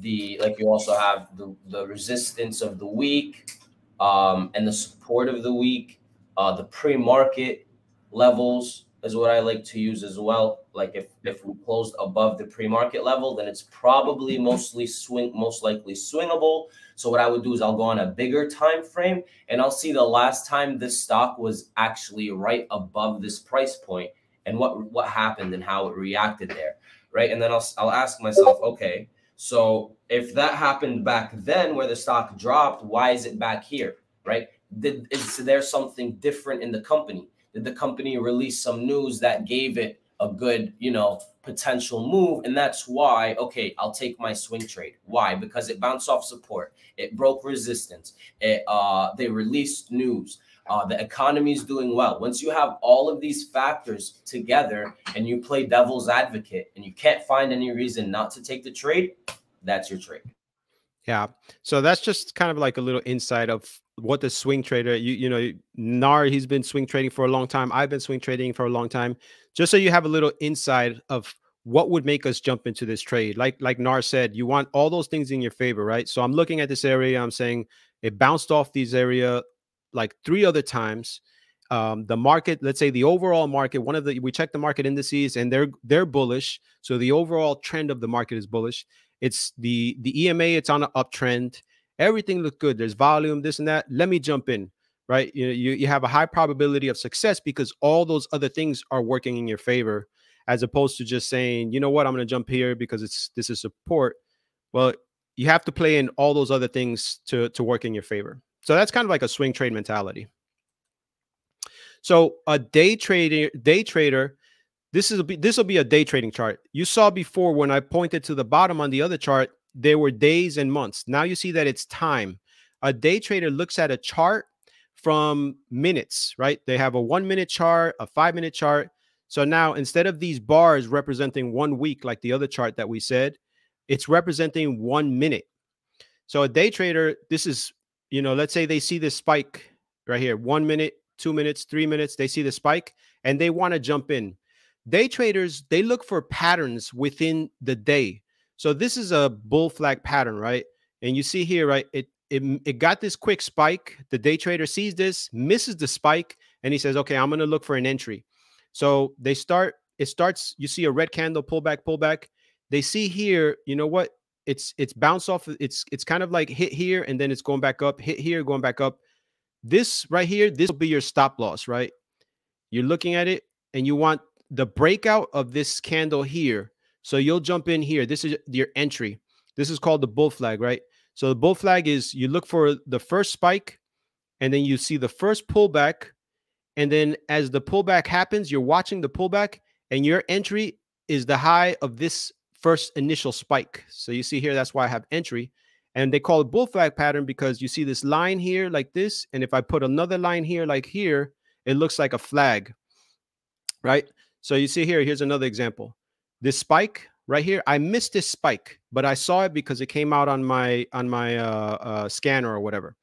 The like you also have the, the resistance of the week um, and the support of the week. Uh, the pre-market levels is what I like to use as well. Like if, if we closed above the pre-market level, then it's probably mostly swing, most likely swingable. So what I would do is I'll go on a bigger time frame and I'll see the last time this stock was actually right above this price point and what what happened and how it reacted there, right? And then I'll I'll ask myself, okay. So if that happened back then where the stock dropped, why is it back here, right? Did, is there something different in the company? Did the company release some news that gave it a good, you know, potential move? And that's why, okay, I'll take my swing trade. Why? Because it bounced off support. It broke resistance. It, uh, they released news. Uh, the economy is doing well. Once you have all of these factors together and you play devil's advocate and you can't find any reason not to take the trade, that's your trade. Yeah. So that's just kind of like a little insight of what the swing trader, you, you know, Nar, he's been swing trading for a long time. I've been swing trading for a long time. Just so you have a little insight of what would make us jump into this trade. Like, like Nar said, you want all those things in your favor, right? So I'm looking at this area. I'm saying it bounced off these area like three other times. Um, the market, let's say the overall market, one of the, we check the market indices and they're, they're bullish. So the overall trend of the market is bullish. It's the, the E M A, it's on an uptrend. Everything looked good. There's volume, this and that. Let me jump in, right? You know, you, you have a high probability of success because all those other things are working in your favor, as opposed to just saying, you know what, I'm going to jump here because it's, this is support. Well, you have to play in all those other things to, to work in your favor. So that's kind of like a swing trade mentality. So a day trader, day trader, this is this will be a day trading chart. You saw before when I pointed to the bottom on the other chart, there were days and months. Now you see that it's time. A day trader looks at a chart from minutes, right? They have a one minute chart, a five minute chart. So now instead of these bars representing one week, like the other chart that we said, it's representing one minute. So a day trader, this is, you know, let's say they see this spike right here, one minute, two minutes, three minutes, they see the spike and they want to jump in. Day traders, they look for patterns within the day. So this is a bull flag pattern, right? And you see here, right? It, it, it got this quick spike. The day trader sees this, misses the spike, and he says, okay, I'm going to look for an entry. So they start, it starts, you see a red candle, pullback, pullback. They see here, you know what? It's it's bounce off. It's it's kind of like hit here and then it's going back up, hit here, going back up. This right here, this will be your stop loss, right? You're looking at it and you want the breakout of this candle here. So you'll jump in here. This is your entry. This is called the bull flag, right? So the bull flag is you look for the first spike and then you see the first pullback. And then as the pullback happens, you're watching the pullback and your entry is the high of this first initial spike. So you see here, that's why I have entry. And they call it bull flag pattern because you see this line here like this. And if I put another line here, like here, it looks like a flag, right? So you see here, here's another example. This spike right here, I missed this spike, but I saw it because it came out on my on my uh, uh, scanner or whatever.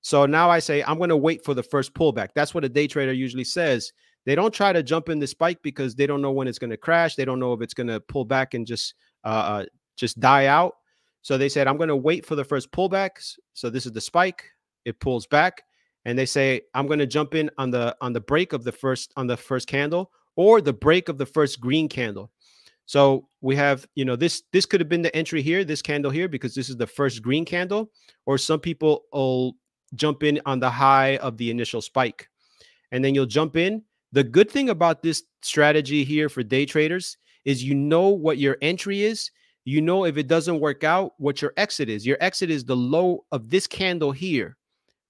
So now I say, I'm going to wait for the first pullback. That's what a day trader usually says. They don't try to jump in the spike because they don't know when it's going to crash. They don't know if it's going to pull back and just uh, just die out. So they said, I'm going to wait for the first pullbacks. So this is the spike. It pulls back and they say, I'm going to jump in on the on the break of the first on the first candle or the break of the first green candle. So we have, you know, this this could have been the entry here, this candle here, because this is the first green candle, or some people will jump in on the high of the initial spike and then you'll jump in. The good thing about this strategy here for day traders is you know what your entry is. You know, if it doesn't work out, what your exit is. Your exit is the low of this candle here,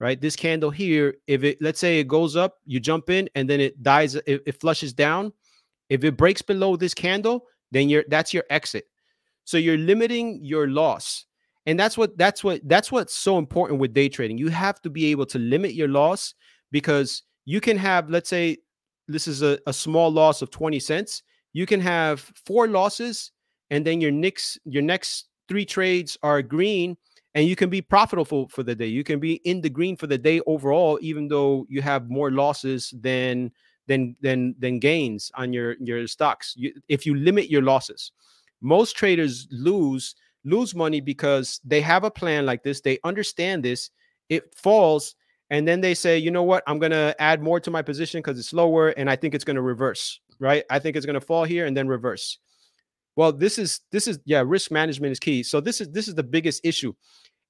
right? This candle here, if it, let's say it goes up, you jump in and then it dies, it, it flushes down. If it breaks below this candle, then you're, that's your exit. So you're limiting your loss. And that's what, that's what, that's what's so important with day trading. You have to be able to limit your loss because you can have, let's say this is a, a small loss of twenty cents. You can have four losses. And then your next, your next three trades are green and you can be profitable for the day. You can be in the green for the day overall, even though you have more losses than, than, than, than gains on your, your stocks. You, if you limit your losses, most traders lose, lose money because they have a plan like this. They understand this, it falls. And then they say, you know what, I'm going to add more to my position because it's lower. And I think it's going to reverse, right? I think it's going to fall here and then reverse. Well, this is, this is, yeah, risk management is key. So this is, this is the biggest issue.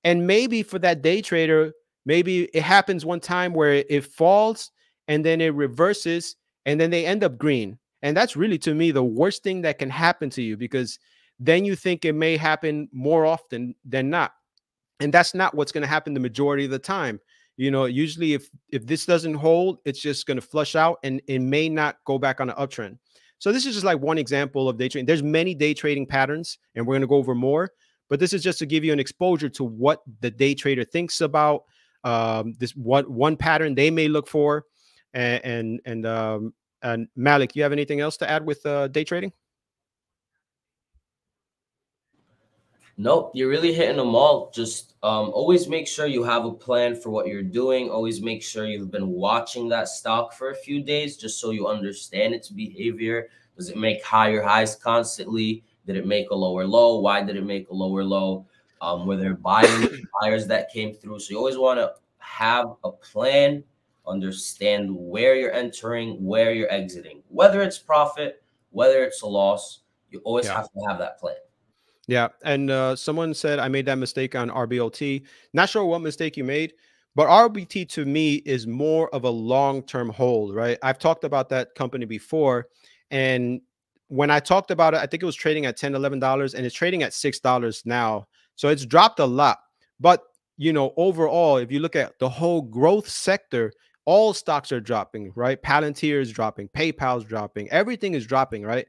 And maybe for that day trader, maybe it happens one time where it falls and then it reverses and then they end up green. And that's really, to me, the worst thing that can happen to you, because then you think it may happen more often than not. And that's not what's going to happen the majority of the time. You know, usually if, if this doesn't hold, it's just going to flush out and it may not go back on an uptrend. So this is just like one example of day trading. There's many day trading patterns, and we're going to go over more. But this is just to give you an exposure to what the day trader thinks about um, this one one pattern they may look for. And and and, um, and Malik, you have anything else to add with uh, day trading? Nope, you're really hitting them all. Just um, always make sure you have a plan for what you're doing. Always make sure you've been watching that stock for a few days just so you understand its behavior. Does it make higher highs constantly? Did it make a lower low? Why did it make a lower low? Um, were there buying buyers that came through? So you always want to have a plan, understand where you're entering, where you're exiting. Whether it's profit, whether it's a loss, you always yeah. have to have that plan. Yeah. And uh, someone said, I made that mistake on R B L T. Not sure what mistake you made, but R B L T to me is more of a long-term hold, right? I've talked about that company before. And when I talked about it, I think it was trading at ten dollars, eleven dollars, and it's trading at six dollars now. So it's dropped a lot. But, you know, overall, if you look at the whole growth sector, all stocks are dropping, right? Palantir is dropping, PayPal is dropping, everything is dropping, right?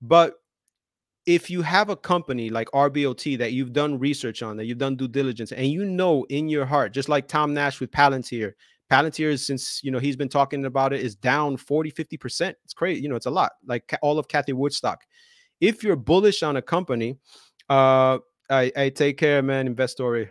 But if you have a company like R B O T that you've done research on, that you've done due diligence, and you know in your heart, just like Tom Nash with Palantir, Palantir is, since, you know, he's been talking about it, is down forty, fifty percent. It's crazy. You know, it's a lot, like all of Kathy Wood's stock. If you're bullish on a company, uh, I, I take care, man, Investory.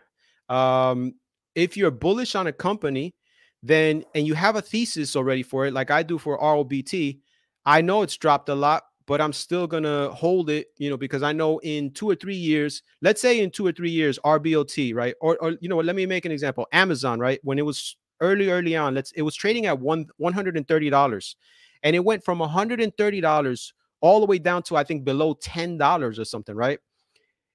Um, if you're bullish on a company, then, and you have a thesis already for it, like I do for R O B T, I know it's dropped a lot, but I'm still going to hold it, you know, because I know in two or three years, let's say in two or three years, R B L T, right? Or, or you know what, let me make an example. Amazon, right? When it was early, early on, let's, it was trading at one, one hundred thirty dollars, and it went from one hundred thirty dollars all the way down to, I think, below ten dollars or something, right?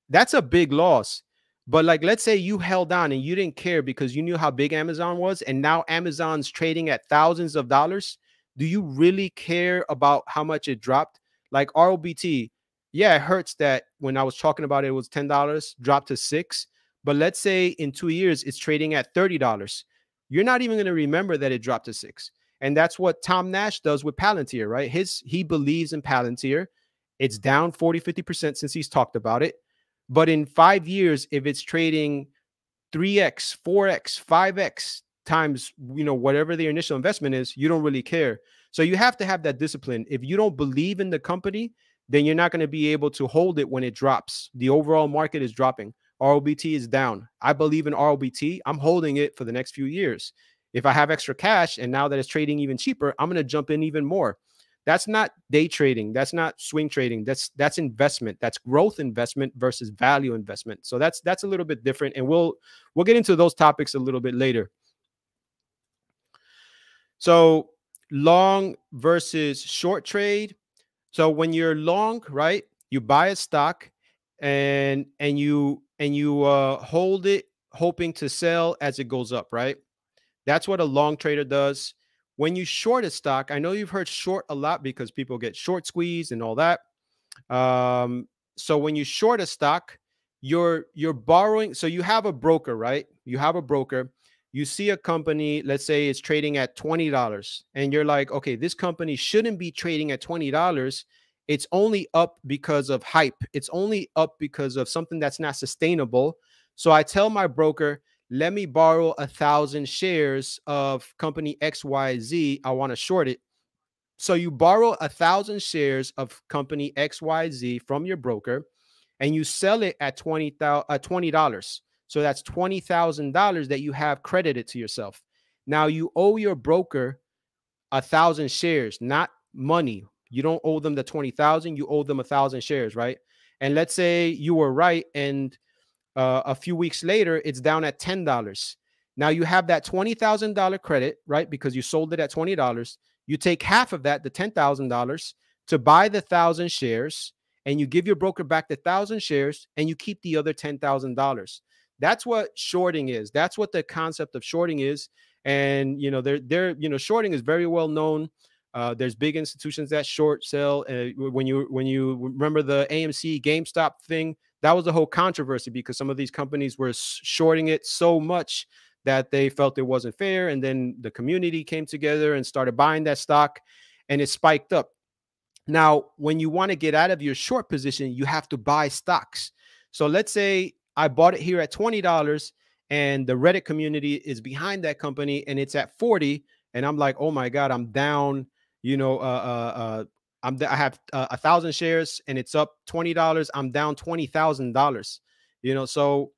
That's a big loss. But like, let's say you held on and you didn't care because you knew how big Amazon was, and now Amazon's trading at thousands of dollars. do you really care about how much it dropped? Like R B L T, yeah, it hurts that when I was talking about it, it was ten dollars, dropped to six. But let's say in two years, it's trading at thirty dollars. You're not even going to remember that it dropped to six. And that's what Tom Nash does with Palantir, right? His, he believes in Palantir. It's down forty, fifty percent since he's talked about it. But in five years, if it's trading three X, four X, five X times, you know, whatever their initial investment is, you don't really care. So you have to have that discipline. If you don't believe in the company, then you're not going to be able to hold it when it drops. The overall market is dropping. R B L T is down. I believe in R B L T. I'm holding it for the next few years. If I have extra cash and now that it's trading even cheaper, I'm going to jump in even more. That's not day trading. That's not swing trading. That's that's investment. That's growth investment versus value investment. So that's that's a little bit different. And we'll we'll get into those topics a little bit later. So long versus short trade. So when you're long, right, you buy a stock and and you and you uh, hold it hoping to sell as it goes up, right? That's what a long trader does. When you short a stock, I know you've heard short a lot because people get short squeezed and all that. Um, so when you short a stock, you're you're borrowing. So you have a broker, right? You have a broker. You see a company, let's say it's trading at twenty dollars and you're like, okay, this company shouldn't be trading at twenty dollars. It's only up because of hype. It's only up because of something that's not sustainable. So I tell my broker, let me borrow a thousand shares of company X Y Z. I want to short it. So you borrow a thousand shares of company X Y Z from your broker and you sell it at twenty dollars. So that's twenty thousand dollars that you have credited to yourself. Now you owe your broker a thousand shares, not money. You don't owe them the twenty thousand. You owe them a thousand shares, right? And let's say you were right. And uh, a few weeks later, it's down at ten dollars. Now you have that twenty thousand dollar credit, right? Because you sold it at twenty dollars. You take half of that, the ten thousand dollars, to buy the thousand shares and you give your broker back the thousand shares and you keep the other ten thousand dollars. That's what shorting is. That's what the concept of shorting is. And, you know, they're, they're, you know, shorting is very well known. Uh, there's big institutions that short sell. Uh, when you, when you remember the A M C GameStop thing, that was the whole controversy because some of these companies were shorting it so much that they felt it wasn't fair. And then the community came together and started buying that stock and it spiked up. Now, when you want to get out of your short position, you have to buy stocks. So let's say I bought it here at twenty dollars and the Reddit community is behind that company and it's at forty. And I'm like, oh my God, I'm down. You know, uh, uh, uh, I'm I have uh, a thousand shares and it's up twenty dollars. I'm down twenty thousand dollars, you know, so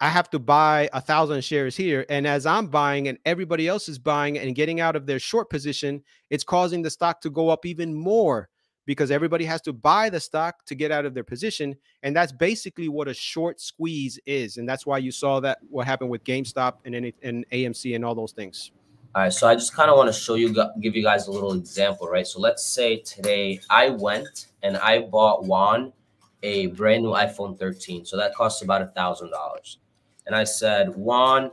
I have to buy a thousand shares here. And as I'm buying and everybody else is buying and getting out of their short position, it's causing the stock to go up even more, because everybody has to buy the stock to get out of their position. And that's basically what a short squeeze is. And that's why you saw that what happened with GameStop and, and A M C and all those things. All right. So I just kind of want to show you, give you guys a little example, right? So let's say today I went and I bought Juan a brand new iPhone thirteen. So that costs about a thousand dollars. And I said, Juan,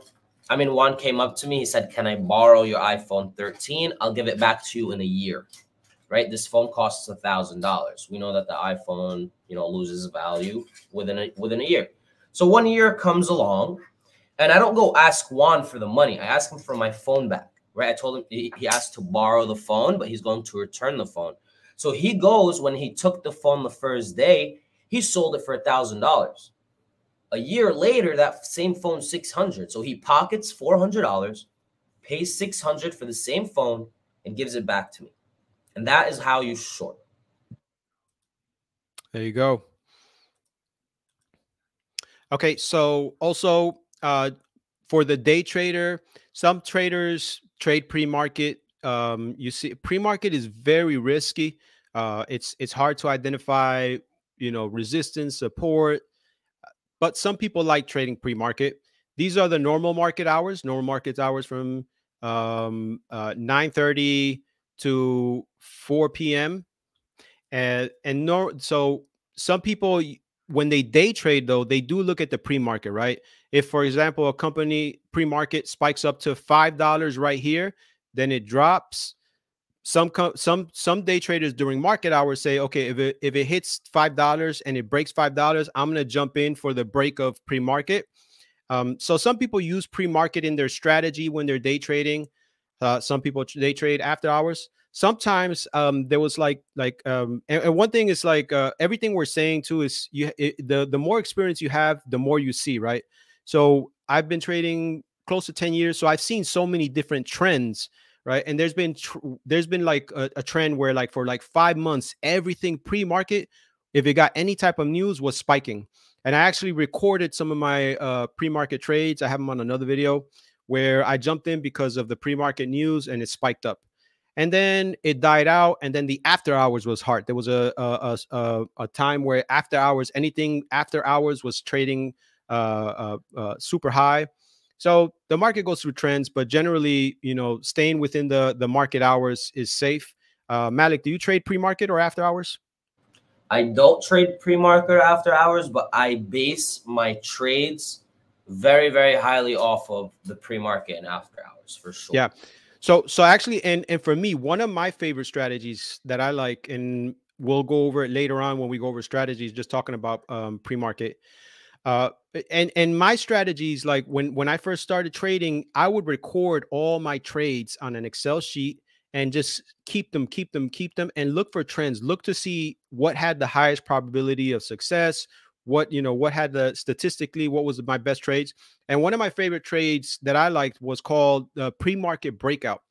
I mean, Juan came up to me. He said, can I borrow your iPhone thirteen? I'll give it back to you in a year. Right? This phone costs a thousand dollars. We know that the iPhone, you know, loses value within a, within a year. So one year comes along and I don't go ask Juan for the money. I ask him for my phone back, right? I told him he, he asked to borrow the phone, but he's going to return the phone. So he goes, when he took the phone the first day, he sold it for a thousand dollars. A year later, that same phone, six hundred. So he pockets four hundred dollars, pays six hundred for the same phone and gives it back to me. And that is how you short. There you go. Okay, so also uh, for the day trader, some traders trade pre-market. Um, you see, pre-market is very risky. Uh, it's it's hard to identify, you know, resistance, support. But some people like trading pre-market. These are the normal market hours. Normal market hours from um, uh, nine thirty to four P M and and no, so some people, when they day trade though, they do look at the pre-market, right? If, for example, a company pre-market spikes up to five dollars right here, then it drops, Some some some day traders during market hours say, okay, if it if it hits five dollars and it breaks five dollars, I'm gonna jump in for the break of pre-market. Um, so some people use pre-market in their strategy when they're day trading. Uh, some people day trade after hours. Sometimes um, there was like like um, and, and one thing is like uh, everything we're saying too is you it, the the more experience you have, the more you see, right? So I've been trading close to ten years, so I've seen so many different trends. Right. And there's been tr there's been like a, a trend where like for like five months, everything pre-market, if it got any type of news, was spiking. And I actually recorded some of my uh, pre-market trades. I have them on another video where I jumped in because of the pre-market news and it spiked up. And then it died out. And then the after hours was hard. There was a a, a, a time where after hours, anything after hours was trading uh, uh, uh, super high. So the market goes through trends, but generally, you know, staying within the, the market hours is safe. Uh, Malik, do you trade pre-market or after hours? I don't trade pre-market or after hours, but I base my trades very, very highly off of the pre-market and after hours for sure. Yeah. So, so actually, and, and for me, one of my favorite strategies that I like, and we'll go over it later on when we go over strategies, just talking about um, pre-market. Uh, and, and my strategies, like when, when I first started trading, I would record all my trades on an Excel sheet and just keep them, keep them, keep them, and look for trends, look to see what had the highest probability of success, what, you know, what had the statistically, what was my best trades. And one of my favorite trades that I liked was called the pre-market breakout.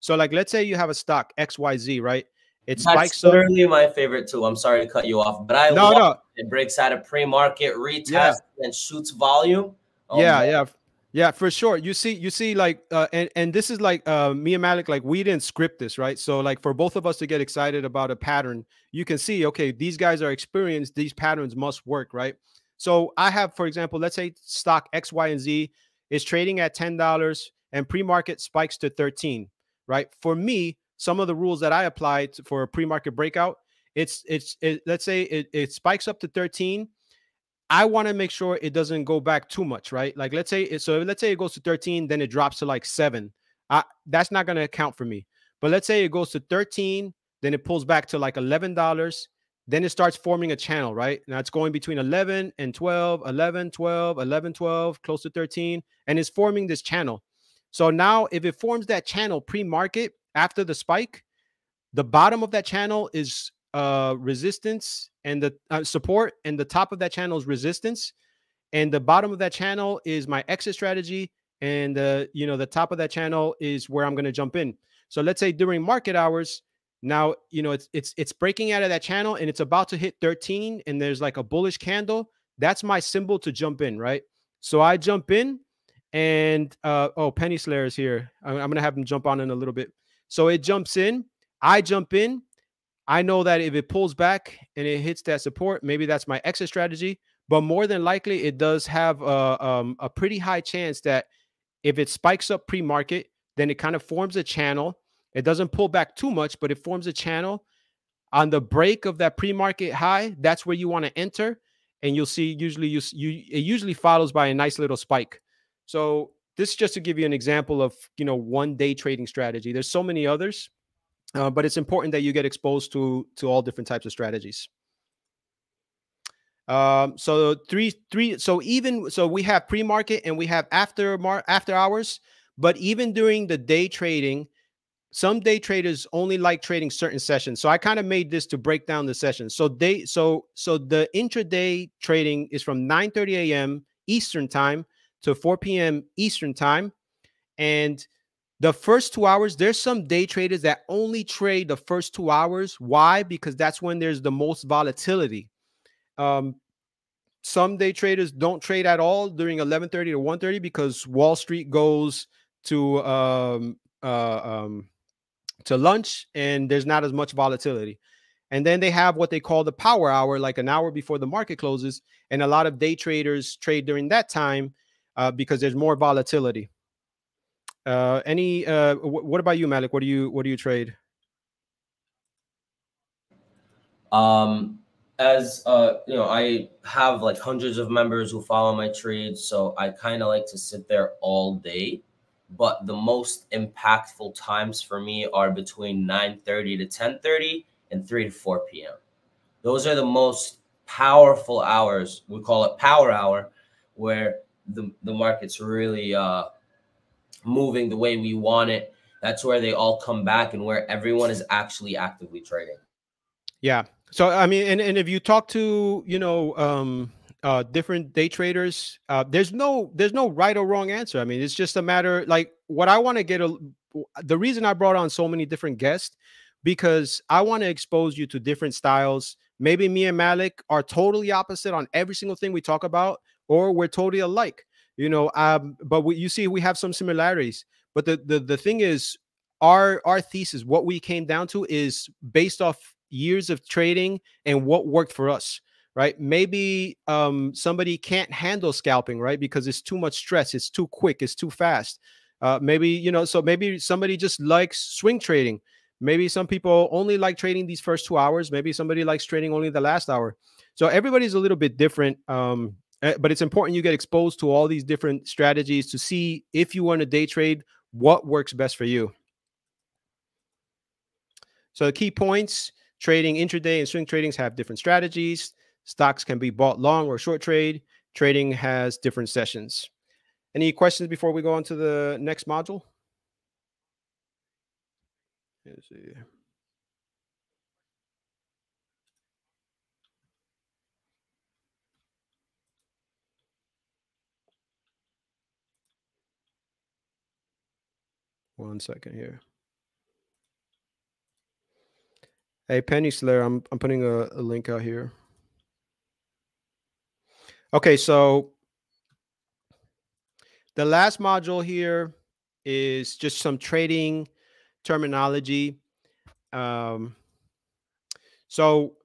So like, let's say you have a stock X Y Z, right? It spikes. That's literally my favorite too. I'm sorry to cut you off, but I no, love no. It. It breaks out of pre-market, retests, yeah. and shoots volume. Oh, yeah, man. yeah, yeah, for sure. You see, you see, like, uh, and and this is like uh, me and Malik, like we didn't script this, right? So like for both of us to get excited about a pattern, you can see, okay, these guys are experienced; these patterns must work, right? So I have, for example, let's say stock X, Y, and Z is trading at ten dollars, and pre-market spikes to thirteen, right? For me, some of the rules that I applied for a pre-market breakout, it's it's it, let's say it, it spikes up to thirteen. I want to make sure it doesn't go back too much, right? Like let's say it, so let's say it goes to thirteen, then it drops to like seven. I, that's not going to account for me. But let's say it goes to thirteen, then it pulls back to like eleven dollars. Then it starts forming a channel, right? Now it's going between eleven and twelve, eleven, twelve, eleven, twelve, close to thirteen, and it's forming this channel. So now if it forms that channel pre-market, after the spike, the bottom of that channel is uh, resistance and the uh, support, and the top of that channel is resistance, and the bottom of that channel is my exit strategy, and the uh, you know the top of that channel is where I'm going to jump in. So let's say during market hours, now you know it's it's it's breaking out of that channel and it's about to hit thirteen, and there's like a bullish candle. That's my symbol to jump in, right? So I jump in, and uh, oh, Penny Slayer is here. I'm, I'm going to have him jump on in a little bit. So it jumps in, I jump in. I know that if it pulls back and it hits that support, maybe that's my exit strategy, but more than likely it does have a, um, a pretty high chance that if it spikes up pre-market, then it kind of forms a channel. It doesn't pull back too much, but it forms a channel. On the break of that pre-market high, that's where you want to enter. And you'll see usually you, you it usually follows by a nice little spike. So this is just to give you an example of, you know, one day trading strategy. There's so many others, uh, but it's important that you get exposed to, to all different types of strategies. Um, so three, three, so even, so we have pre-market and we have after mar after hours, but even during the day trading, some day traders only like trading certain sessions. So I kind of made this to break down the sessions. So day, so, so the intraday trading is from nine thirty A M Eastern time to four P M Eastern time. And the first two hours, there's some day traders that only trade the first two hours. Why? Because that's when there's the most volatility. Um, some day traders don't trade at all during eleven thirty to one thirty because Wall Street goes to, um, uh, um, to lunch and there's not as much volatility. And then they have what they call the power hour, like an hour before the market closes. And a lot of day traders trade during that time Uh, because there's more volatility. Uh, any? Uh, wh what about you, Malik? What do you What do you trade? Um, as uh, you know, I have like hundreds of members who follow my trades, so I kind of like to sit there all day. but the most impactful times for me are between nine thirty to ten thirty and three to four p m Those are the most powerful hours. We call it power hour, where the, the market's really uh, moving the way we want it. That's where they all come back and where everyone is actually actively trading. Yeah. So, I mean, and, and if you talk to, you know, um, uh, different day traders, uh, there's no, there's no right or wrong answer. I mean, it's just a matter, like what I want to get, a, the reason I brought on so many different guests, because I want to expose you to different styles. Maybe me and Malik are totally opposite on every single thing we talk about, or we're totally alike, you know, um, but we, you see, we have some similarities, but the, the, the thing is our, our thesis, what we came down to is based off years of trading and what worked for us. Right. Maybe um, somebody can't handle scalping, right? Because it's too much stress. It's too quick. It's too fast. Uh, maybe, you know, so maybe somebody just likes swing trading. Maybe some people only like trading these first two hours. Maybe somebody likes trading only the last hour. So everybody's a little bit different, um, but it's important you get exposed to all these different strategies to see if you want to day trade, what works best for you. So the key points, trading intraday and swing tradings have different strategies. Stocks can be bought long or short trade. Trading has different sessions. Any questions before we go on to the next module? Let's see. One second here. Hey, Penny Slayer, I'm, I'm putting a, a link out here. Okay, so the last module here is just some trading terminology. Um, so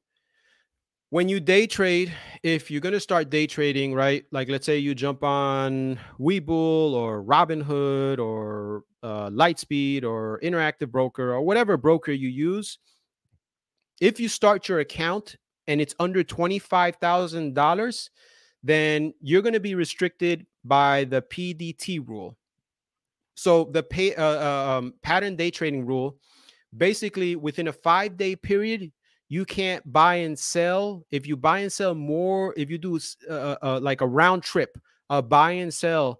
when you day trade, if you're going to start day trading, right, like let's say you jump on Webull or Robinhood or uh, Lightspeed or Interactive Broker or whatever broker you use, if you start your account and it's under twenty-five thousand dollars, then you're going to be restricted by the P D T rule. So the pay, uh, um, pattern day trading rule, basically within a five-day period, you can't buy and sell. If you buy and sell more, if you do uh, uh, like a round trip, uh, buy and sell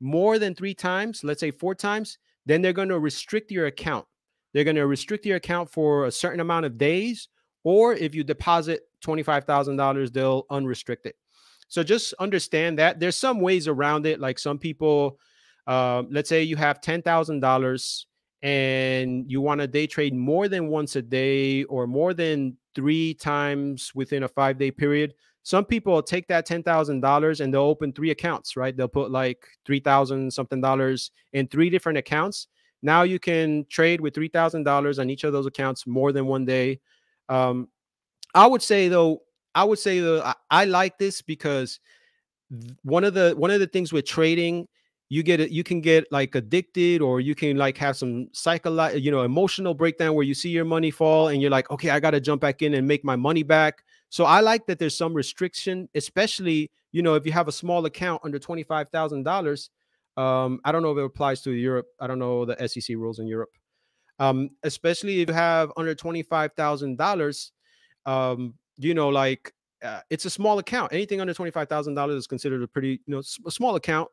more than three times, let's say four times, then they're going to restrict your account. They're going to restrict your account for a certain amount of days, or if you deposit twenty-five thousand dollars, they'll unrestrict it. So just understand that there's some ways around it. Like some people, uh, let's say you have ten thousand dollars and you want to day trade more than once a day or more than three times within a five day period. Some people will take that ten thousand dollars and they'll open three accounts, right? They'll put like three thousand something dollars in three different accounts. Now you can trade with three thousand dollars on each of those accounts more than one day. Um, I would say though, I would say that I like this because one of the one of the things with trading, you get a, you can get like addicted, or you can like have some psychological, you know, emotional breakdown where you see your money fall and you're like, okay, I got to jump back in and make my money back. So I like that there's some restriction, especially, you know, if you have a small account under twenty-five thousand dollars. Um, I don't know if it applies to Europe. I don't know the S E C rules in Europe, um, especially if you have under twenty-five thousand dollars. Um, you know, like uh, it's a small account. Anything under twenty-five thousand dollars is considered a pretty, you know, a small account.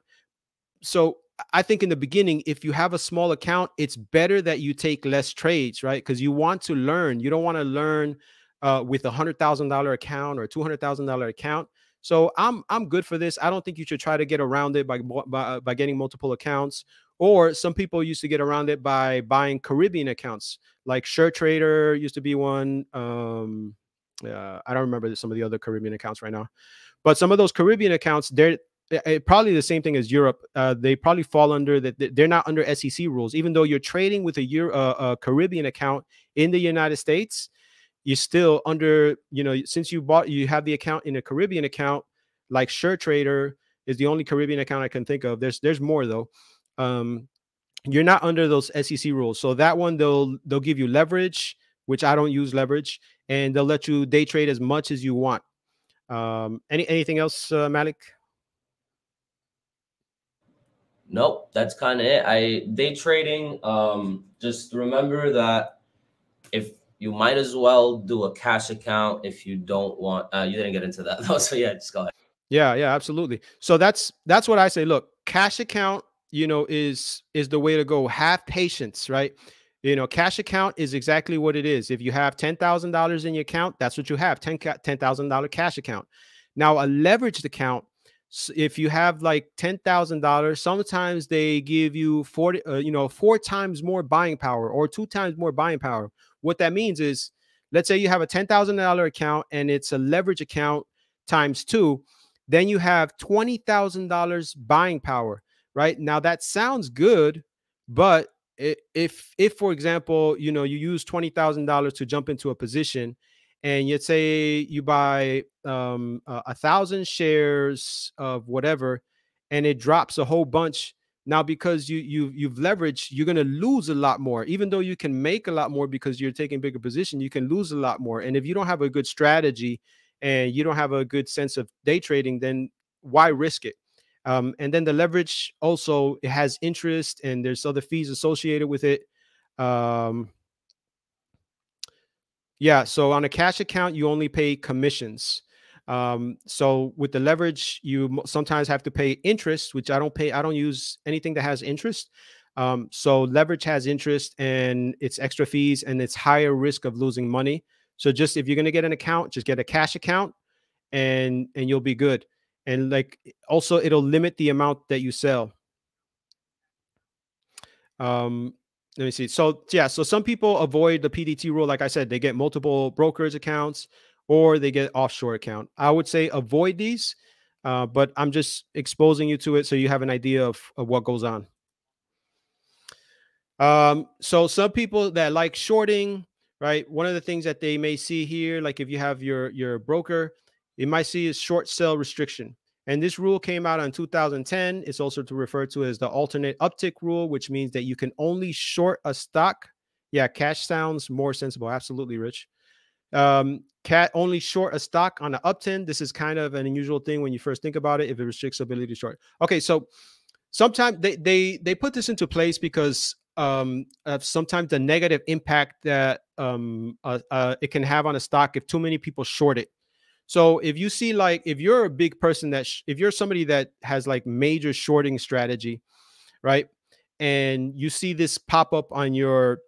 So I think in the beginning, if you have a small account, it's better that you take less trades, right? Because you want to learn. You don't want to learn uh, with a one hundred thousand dollar account or two hundred thousand dollar account. So I'm I'm good for this. I don't think you should try to get around it by, by, by getting multiple accounts. Or some people used to get around it by buying Caribbean accounts, like SureTrader used to be one. Um, uh, I don't remember some of the other Caribbean accounts right now, but some of those Caribbean accounts, they're it, probably the same thing as Europe. Uh, they probably fall under that. They're not under S E C rules, even though you're trading with a, Euro, uh, a Caribbean account in the United States. You're still under, you know, since you bought, you have the account in a Caribbean account, like SureTrader is the only Caribbean account I can think of. There's there's more though. Um, you're not under those S E C rules. So that one, they'll, they'll give you leverage, which I don't use leverage, and they'll let you day trade as much as you want. Um, any, anything else, uh, Malik? nope, that's kind of it. I day trading, um, just remember that if you might as well do a cash account if you don't want, uh, you didn't get into that though. So yeah, just go ahead. Yeah, yeah, absolutely. So that's, that's what I say. Look, cash account, you know, is, is the way to go. Have patience, right? You know, cash account is exactly what it is. If you have ten thousand dollars in your account, that's what you have, ten thousand dollar cash account. Now, a leveraged account, if you have like ten thousand dollars, sometimes they give you forty, uh, you know, four times more buying power or two times more buying power. What that means is, let's say you have a ten thousand dollar account and it's a leverage account times two, then you have twenty thousand dollars buying power, right? Now, that sounds good, but if, if, for example, you know, you use twenty thousand dollars to jump into a position and you'd say you buy um, a thousand shares of whatever, and it drops a whole bunch. Now, because you, you, you've leveraged, you're going to lose a lot more, even though you can make a lot more because you're taking bigger position, you can lose a lot more. And if you don't have a good strategy and you don't have a good sense of day trading, then why risk it? Um, and then the leverage also, it has interest and there's other fees associated with it. Um, yeah. So on a cash account, you only pay commissions. Um, so with the leverage, you sometimes have to pay interest, which I don't pay. I don't use anything that has interest. Um, so leverage has interest and it's extra fees and it's higher risk of losing money. So just, if you're going to get an account, just get a cash account and, and you'll be good. And like, also it'll limit the amount that you sell. Um, let me see. So yeah, so some people avoid the P D T rule. Like I said, they get multiple brokerage accounts or they get offshore account. I would say avoid these, uh, but I'm just exposing you to it so you have an idea of, of what goes on. Um, so some people that like shorting, right? One of the things that they may see here, like if you have your, your broker, you might see is short sell restriction. And this rule came out in two thousand ten. It's also to refer to as the alternate uptick rule, which means that you can only short a stock. Yeah, cash sounds more sensible. Absolutely, Rich. Um, cat only short a stock on an uptrend. This is kind of an unusual thing when you first think about it, if it restricts ability to short. Okay, so sometimes they, they, they put this into place because um, of sometimes the negative impact that um, uh, uh, it can have on a stock if too many people short it. So if you see, like, if you're a big person that, sh if you're somebody that has like major shorting strategy, right? And you see this pop up on your,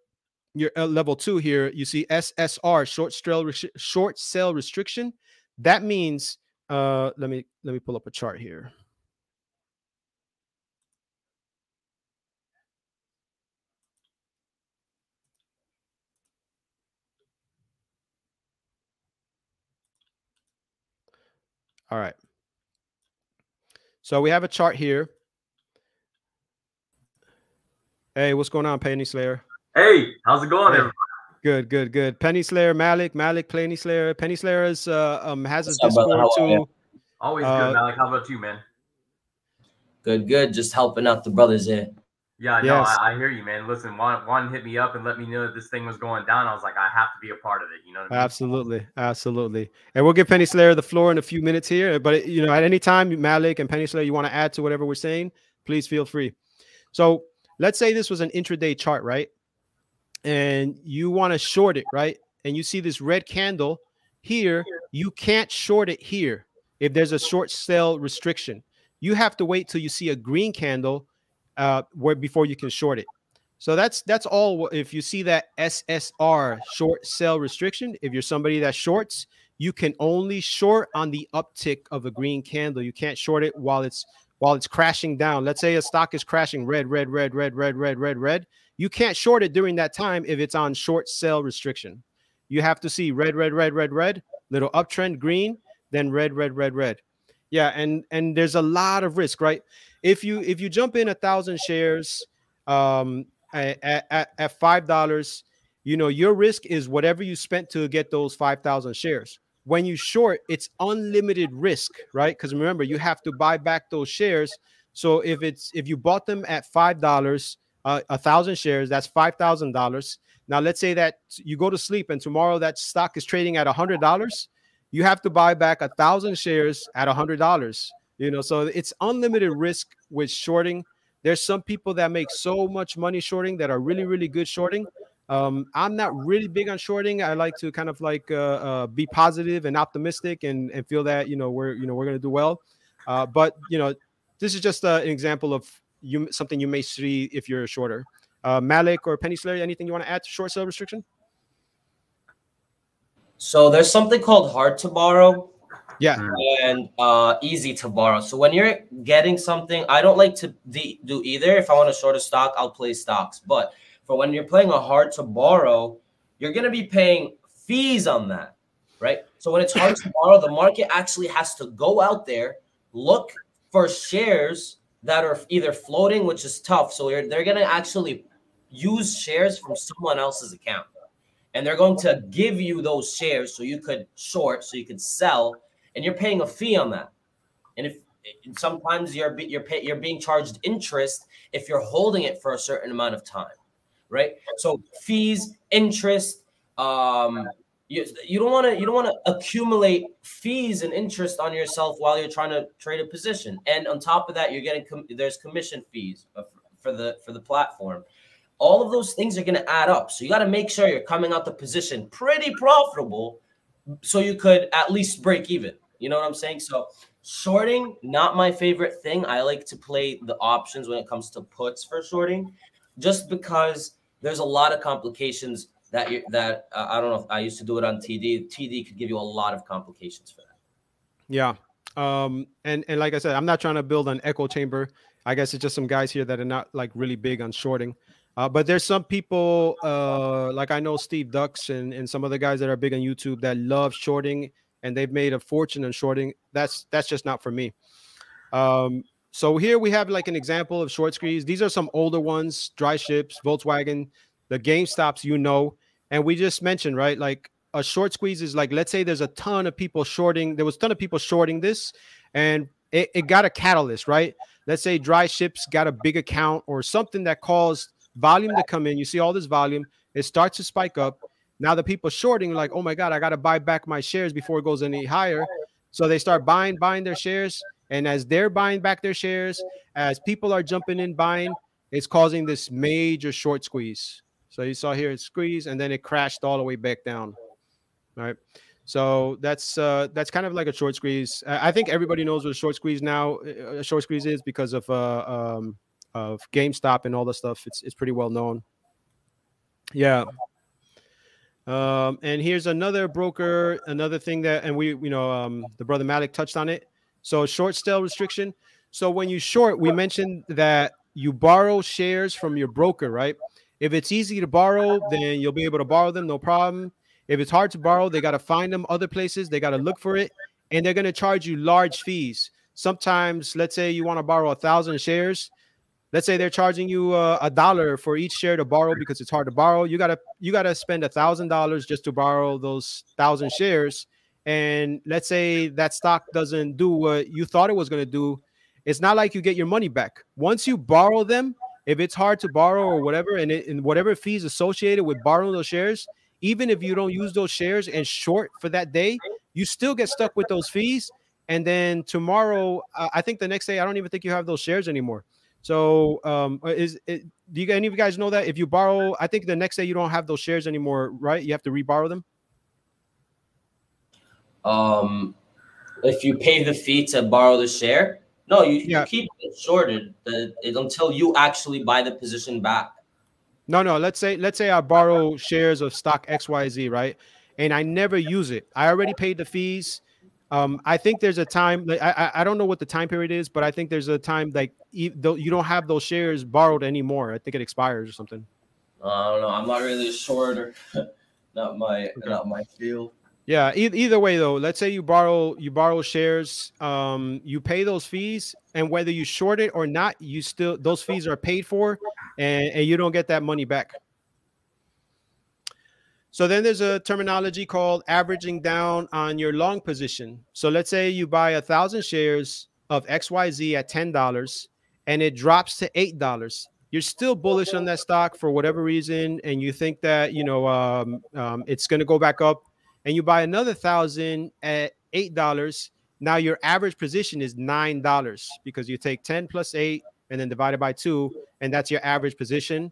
your level two here, you see S S R, short sell, short sell restriction. That means, uh, let me, let me pull up a chart here. All right. So we have a chart here. Hey, what's going on, Penny Slayer? Hey, how's it going, hey. Everybody? Good, good, good. Penny Slayer, Malik, Malik, Penny Slayer. Penny Slayer is, uh, um, has his Discord too. Always uh, good, Malik. How about you, man? Good, good. Just helping out the brothers here. Yeah, no, yes. I, I hear you, man. Listen, Juan, Juan hit me up and let me know that this thing was going down. I was like, I have to be a part of it. You know what I mean? Absolutely. Absolutely. And we'll give Penny Slayer the floor in a few minutes here. But, you know, at any time, Malik and Penny Slayer, you want to add to whatever we're saying, please feel free. So let's say this was an intraday chart, right? And you want to short it, right? And you see this red candle here. You can't short it here if there's a short sale restriction. You have to wait till you see a green candle Uh, where before you can short it. So that's that's all. If you see that S S R, short sell restriction, if you're somebody that shorts, you can only short on the uptick of a green candle. You can't short it while it's while it's crashing down. Let's say a stock is crashing red, red, red, red, red, red, red, red. You can't short it during that time if it's on short sell restriction. You have to see red, red, red, red, red, little uptrend green, then red, red, red, red. Yeah, and and there's a lot of risk, right? If you if you jump in a thousand shares um, at, at, at five dollars, you know your risk is whatever you spent to get those five thousand shares. When you short, it's unlimited risk, right? Because remember, you have to buy back those shares. So if it's if you bought them at five dollars, uh, a thousand shares, that's five thousand dollars. Now let's say that you go to sleep and tomorrow that stock is trading at a hundred dollars. You have to buy back a thousand shares at a hundred dollars, you know, so it's unlimited risk with shorting. There's some people that make so much money shorting that are really, really good shorting. Um, I'm not really big on shorting. I like to kind of like uh, uh, be positive and optimistic and, and feel that, you know, we're, you know, we're going to do well. Uh, but, you know, this is just uh, an example of you, something you may see if you're a shorter. Uh, Malik or Penny Slayer, anything you want to add to short sale restriction? So there's something called hard to borrow. Yeah. And uh, easy to borrow. So when you're getting something, I don't like to do either. If I want to short a stock, I'll play stocks. But for when you're playing a hard to borrow, you're going to be paying fees on that, right? So when it's hard to borrow, the market actually has to go out there, look for shares that are either floating, which is tough. So you're, they're going to actually use shares from someone else's account. And they're going to give you those shares so you could short, so you could sell. And you're paying a fee on that. And if and sometimes you're you're pay, you're being charged interest if you're holding it for a certain amount of time, right? So fees, interest. Um, you you don't want to you don't want to accumulate fees and interest on yourself while you're trying to trade a position. And on top of that, you're getting com there's commission fees for the for the platform. All of those things are going to add up. So you got to make sure you're coming out the position pretty profitable, so you could at least break even. You know what I'm saying? So shorting, not my favorite thing. I like to play the options when it comes to puts for shorting, just because there's a lot of complications that you, that uh, I don't know if I used to do it on T D. T D could give you a lot of complications for that. Yeah. Um, and, and like I said, I'm not trying to build an echo chamber. I guess it's just some guys here that are not like really big on shorting. Uh, but there's some people uh, like I know Steve Ducks and, and some other guys that are big on YouTube that love shorting, and they've made a fortune on shorting. That's that's just not for me. Um, so here we have like an example of short squeeze. These are some older ones, dry ships, Volkswagen, the GameStops, you know. And we just mentioned, right, like a short squeeze is like, let's say there's a ton of people shorting. There was a ton of people shorting this, and it, it got a catalyst, right? Let's say dry ships got a big account or something that caused volume to come in. You see all this volume, it starts to spike up. Now the people shorting like, oh my God, I got to buy back my shares before it goes any higher. So they start buying, buying their shares. And as they're buying back their shares, as people are jumping in, buying, it's causing this major short squeeze. So you saw here, it squeezed and then it crashed all the way back down. All right. So that's, uh, that's kind of like a short squeeze. I think everybody knows what a short squeeze now, a short squeeze is because of, uh, um, of GameStop and all the stuff. It's, it's pretty well known. Yeah. Um, and here's another broker, another thing that, and we, you know, um, the brother Malik touched on it. So short sale restriction. So when you short, we mentioned that you borrow shares from your broker, right? If it's easy to borrow, then you'll be able to borrow them. No problem. If it's hard to borrow, they got to find them other places. They got to look for it, and they're going to charge you large fees. Sometimes let's say you want to borrow a thousand shares. Let's say they're charging you a uh, dollar for each share to borrow because it's hard to borrow. You gotta you gotta spend a thousand dollars just to borrow those thousand shares. And let's say that stock doesn't do what you thought it was gonna do. It's not like you get your money back. Once you borrow them, if it's hard to borrow or whatever, and, it, and whatever fees associated with borrowing those shares, even if you don't use those shares and short for that day, you still get stuck with those fees. And then tomorrow, uh, I think the next day, I don't even think you have those shares anymore. So um, is it, do you, any of you guys know that if you borrow, I think the next day you don't have those shares anymore, right? You have to reborrow them. Um, if you pay the fee to borrow the share, no, you, yeah. you keep it shorted the, it, until you actually buy the position back. No, no. Let's say let's say I borrow shares of stock X Y Z, right? And I never use it. I already paid the fees. Um, I think there's a time, like, I, I don't know what the time period is, but I think there's a time like you don't have those shares borrowed anymore. I think it expires or something. I don't know. I'm not really sure. Not my, okay. Not my field. Yeah. E either way though, let's say you borrow, you borrow shares, um, you pay those fees, and whether you short it or not, you still, those fees are paid for, and, and you don't get that money back. So then there's a terminology called averaging down on your long position. So let's say you buy a thousand shares of X Y Z at ten dollars and it drops to eight dollars. You're still bullish on that stock for whatever reason. And you think that, you know, um, um, it's going to go back up, and you buy another thousand at eight dollars. Now your average position is nine dollars because you take ten plus eight and then divided by two, and that's your average position.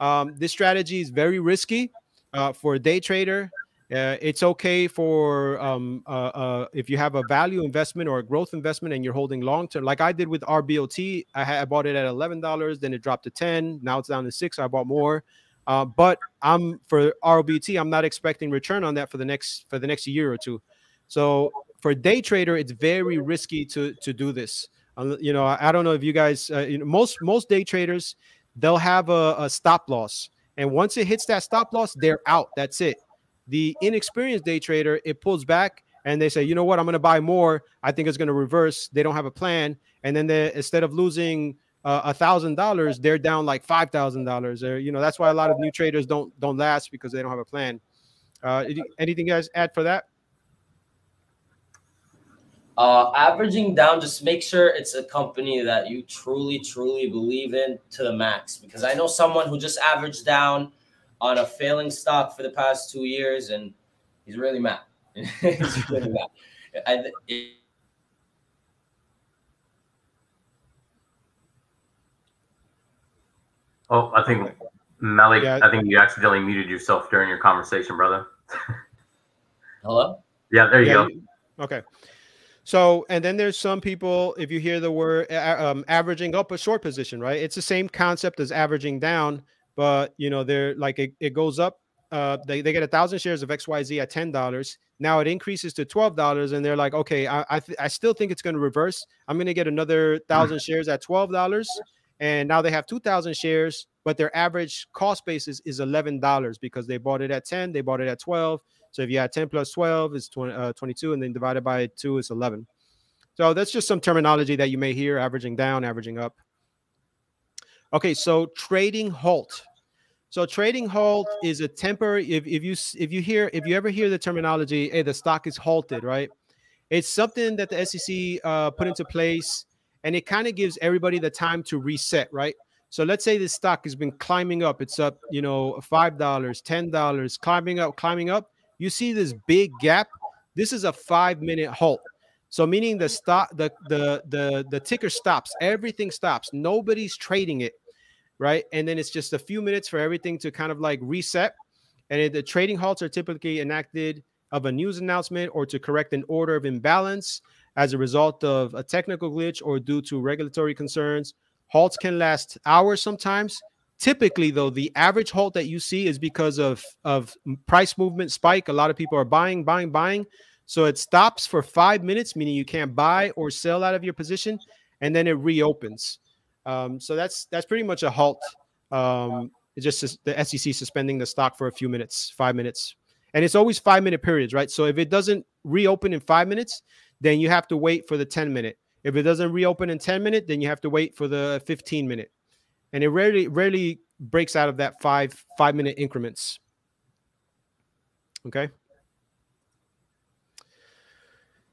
Um, this strategy is very risky uh, for a day trader. Uh, it's okay for um, uh, uh, if you have a value investment or a growth investment and you're holding long term, like I did with R B L T. I, had, I bought it at eleven dollars, then it dropped to ten. Now it's down to six. So I bought more, uh, but I'm for R B L T. I'm not expecting return on that for the next for the next year or two. So for a day trader, it's very risky to to do this. Uh, you know, I, I don't know if you guys, uh, you know, most most day traders, they'll have a, a stop loss, and once it hits that stop loss, they're out. That's it. The inexperienced day trader, it pulls back and they say, you know what, I'm going to buy more. I think it's going to reverse. They don't have a plan. And then they, instead of losing a thousand dollars, they're down like five thousand dollars. Or, you know, that's why a lot of new traders don't don't last, because they don't have a plan. Uh, anything you guys add for that? Uh, averaging down, just make sure it's a company that you truly, truly believe in to the max, because I know someone who just averaged down on a failing stock for the past two years, and he's really mad. He's really mad. I th oh, I think Malik, yeah, I think you accidentally muted yourself during your conversation, brother. Hello? Yeah, there you yeah, go. Okay. So, and then there's some people, if you hear the word um, averaging up a short position, right? It's the same concept as averaging down. But, you know, they're like, it, it goes up. Uh, they, they get a thousand shares of X Y Z at ten dollars. Now it increases to twelve dollars. And they're like, OK, I I, th I still think it's going to reverse. I'm going to get another thousand shares at twelve dollars. And now they have two thousand shares, but their average cost basis is eleven dollars because they bought it at ten. They bought it at twelve. So if you had ten plus twelve is twenty, uh, twenty-two, and then divided by two is eleven. So that's just some terminology that you may hear: averaging down, averaging up. Okay, so trading halt. So trading halt is a temporary. If if you if you hear if you ever hear the terminology, hey, the stock is halted, right? It's something that the S E C uh, put into place, and it kind of gives everybody the time to reset, right? So let's say this stock has been climbing up. It's up, you know, five dollars, ten dollars, climbing up, climbing up. You see this big gap. This is a five-minute halt. So meaning the stock, the the the the ticker stops. Everything stops. Nobody's trading it. Right. And then it's just a few minutes for everything to kind of like reset. And it, the trading halts are typically enacted of a news announcement or to correct an order of imbalance as a result of a technical glitch or due to regulatory concerns. Halts can last hours sometimes. Typically, though, the average halt that you see is because of, of price movement spike. A lot of people are buying, buying, buying. So it stops for five minutes, meaning you can't buy or sell out of your position. And then it reopens. Um, so that's that's pretty much a halt. Um, it's just the S E C suspending the stock for a few minutes, five minutes. And it's always five minute periods, right? So if it doesn't reopen in five minutes, then you have to wait for the ten minute. If it doesn't reopen in ten minutes, then you have to wait for the fifteen minute. And it rarely, rarely breaks out of that five, five minute increments. Okay.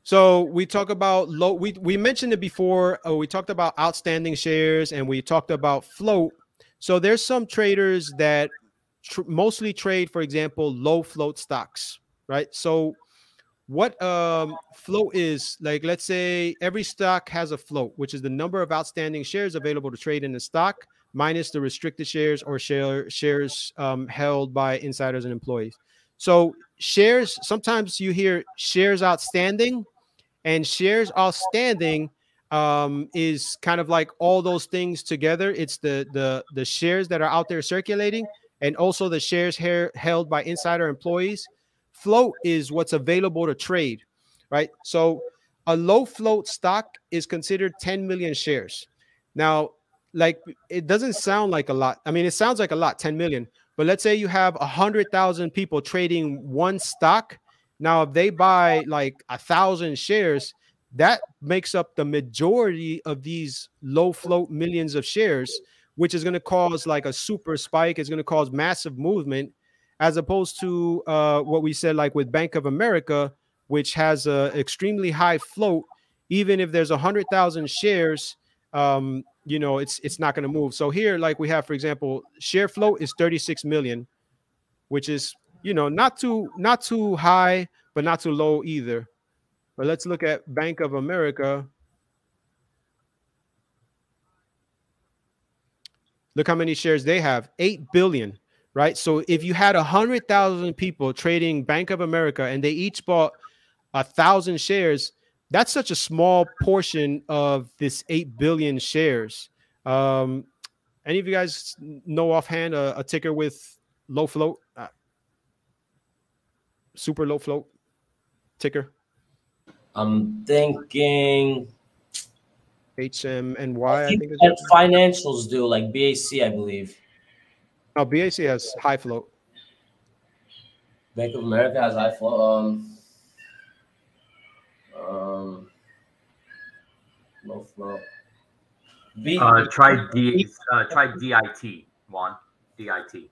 So we talk about low. We, we mentioned it before. Uh, we talked about outstanding shares and we talked about float. So there's some traders that tr mostly trade, for example, low float stocks, right? So what um, float is, like, let's say every stock has a float, which is the number of outstanding shares available to trade in the stock minus the restricted shares or share, shares um, held by insiders and employees. So shares, sometimes you hear shares outstanding. And shares outstanding um, is kind of like all those things together. It's the the the shares that are out there circulating, and also the shares here held by insider employees. Float is what's available to trade, right? So a low float stock is considered ten million shares. Now, like, it doesn't sound like a lot. I mean, it sounds like a lot, ten million. But let's say you have a hundred thousand people trading one stock. Now, if they buy like a thousand shares, that makes up the majority of these low float millions of shares, which is going to cause like a super spike. It's going to cause massive movement, as opposed to uh, what we said, like with Bank of America, which has an extremely high float. Even if there's a hundred thousand shares, um, you know, it's it's not going to move. So here, like we have, for example, share float is thirty-six million, which is, you know, not too not too high, but not too low either. But let's look at Bank of America. Look how many shares they have, eight billion, right? So if you had one hundred thousand people trading Bank of America and they each bought one thousand shares, that's such a small portion of this eight billion shares. Um, any of you guys know offhand a, a ticker with low float, uh, super low float ticker? I'm thinking H M N Y. I think, I think that financials do, like B A C, I believe. No, B A C has high float. Bank of America has high float. Um, um, low float. B uh, try D. Uh, try D I T. Juan, D I T.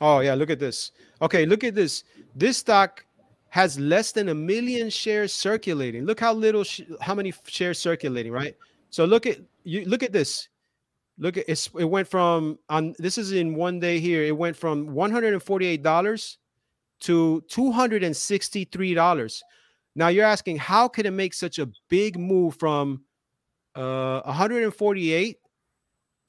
Oh yeah, look at this. Okay, look at this. This stock has less than a million shares circulating. Look how little, sh how many shares circulating, right? So look at you. Look at this. Look at it's, it went from on. This is in one day here. It went from one hundred and forty-eight dollars to two hundred and sixty-three dollars. Now you're asking, how could it make such a big move from uh, one hundred and forty-eight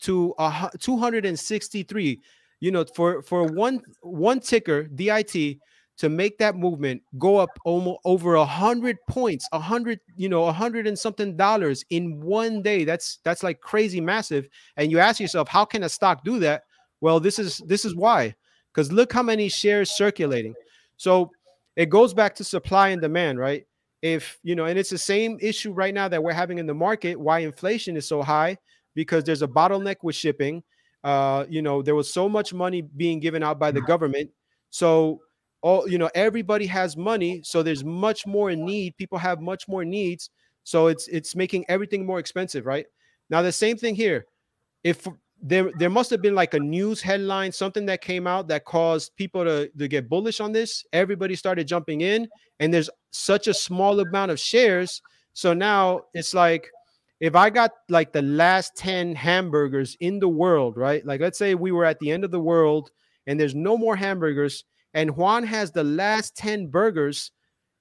to uh, two hundred and sixty-three? You know, for for one one ticker, D I T, to make that movement go up almost over a hundred points, a hundred, you know, a hundred and something dollars in one day. That's that's like crazy massive. And you ask yourself, how can a stock do that? Well, this is this is why, because look how many shares circulating. So it goes back to supply and demand, right? If you know, and it's the same issue right now that we're having in the market. Why inflation is so high? Because there's a bottleneck with shipping. Uh, you know, there was so much money being given out by the government. So all, you know, everybody has money, so there's much more in need. People have much more needs, so it's it's making everything more expensive, right? Now the same thing here. If there there must have been like a news headline, something that came out that caused people to to get bullish on this. Everybody started jumping in, and there's such a small amount of shares. So now it's like, if I got like the last ten hamburgers in the world, right? Like let's say we were at the end of the world and there's no more hamburgers, and Juan has the last ten burgers,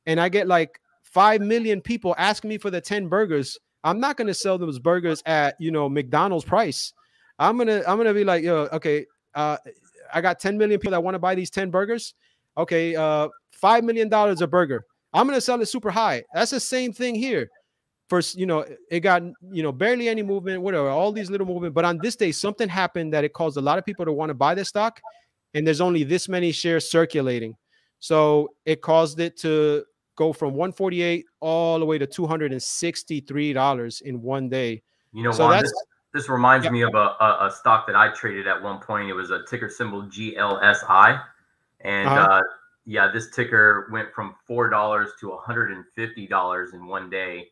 and I get like five million people asking me for the ten burgers. I'm not going to sell those burgers at, you know, McDonald's price. I'm going to, I'm going to be like, yo, okay, uh, I got ten million people that want to buy these ten burgers. Okay. Uh, five million dollars a burger. I'm going to sell it super high. That's the same thing here. First, you know, it got, you know, barely any movement, whatever, all these little movement. But on this day, something happened that it caused a lot of people to want to buy this stock. And there's only this many shares circulating. So it caused it to go from one forty-eight all the way to two hundred sixty-three dollars in one day. You know, so Juan, that's, this, this reminds yeah. me of a, a, a stock that I traded at one point. It was a ticker symbol G L S I. And uh-huh. uh, yeah, this ticker went from four dollars to one hundred fifty dollars in one day.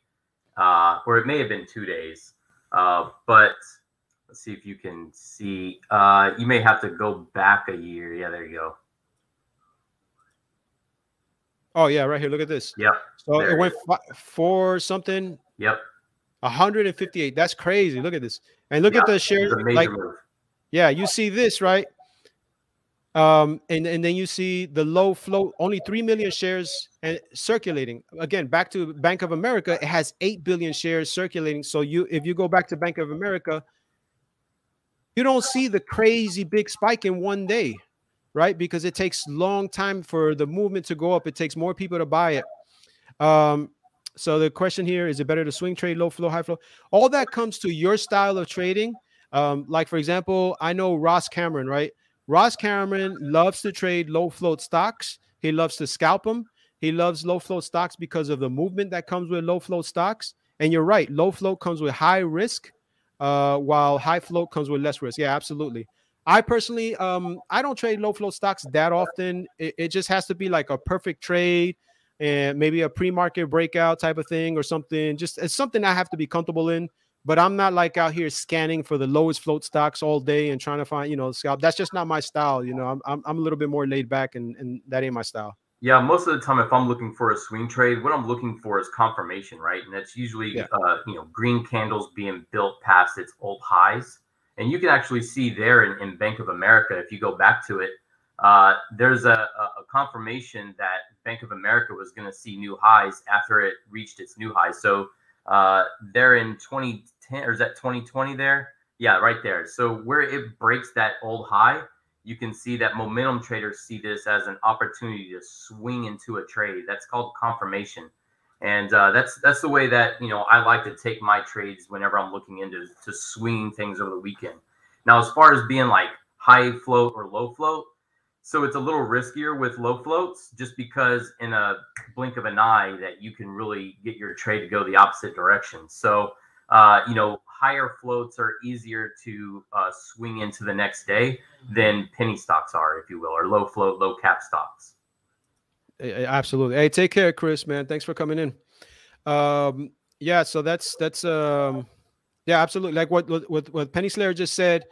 Uh, or it may have been two days. Uh, but... Let's see if you can see. Uh, you may have to go back a year. Yeah, there you go. Oh, yeah, right here. Look at this. Yeah. So it, it went four something. Yep. one hundred fifty-eight. That's crazy. Look at this. And look yeah, at the shares. Like, yeah, you see this, right? Um, and, and then you see the low float, only three million shares and circulating. Again, back to Bank of America, it has eight billion shares circulating. So you, if you go back to Bank of America, you don't see the crazy big spike in one day, right? Because it takes long time for the movement to go up. It takes more people to buy it. Um, so the question here, is it better to swing trade, low flow, high flow? All that comes to your style of trading. Um, like, for example, I know Ross Cameron, right? Ross Cameron loves to trade low float stocks. He loves to scalp them. He loves low float stocks because of the movement that comes with low float stocks. And you're right, low float comes with high risk. Uh, while high float comes with less risk. Yeah, absolutely. I personally, um, I don't trade low float stocks that often. It, it just has to be like a perfect trade and maybe a pre-market breakout type of thing or something. Just it's something I have to be comfortable in, but I'm not like out here scanning for the lowest float stocks all day and trying to find, you know, scalp. That's just not my style. You know, I'm, I'm, I'm a little bit more laid back, and, and that ain't my style. Yeah, most of the time, if I'm looking for a swing trade, what I'm looking for is confirmation, right? And that's usually, yeah. uh, you know, green candles being built past its old highs. And you can actually see there in, in Bank of America, if you go back to it, uh, there's a, a confirmation that Bank of America was going to see new highs after it reached its new highs. So Uh, they're in twenty ten, or is that twenty twenty there? Yeah, right there. So where it breaks that old high, you can see that momentum traders see this as an opportunity to swing into a trade. That's called confirmation. And uh, that's that's the way that, you know, I like to take my trades whenever I'm looking into to swing things over the weekend. Now, as far as being like high float or low float, so it's a little riskier with low floats just because in a blink of an eye that you can really get your trade to go the opposite direction. So, uh, you know, higher floats are easier to uh, swing into the next day than penny stocks are, if you will, or low float, low cap stocks. Absolutely. Hey, take care, Chris, man. Thanks for coming in. Um, yeah, so that's that's um, yeah, absolutely. Like what what what Penny Slayer just said,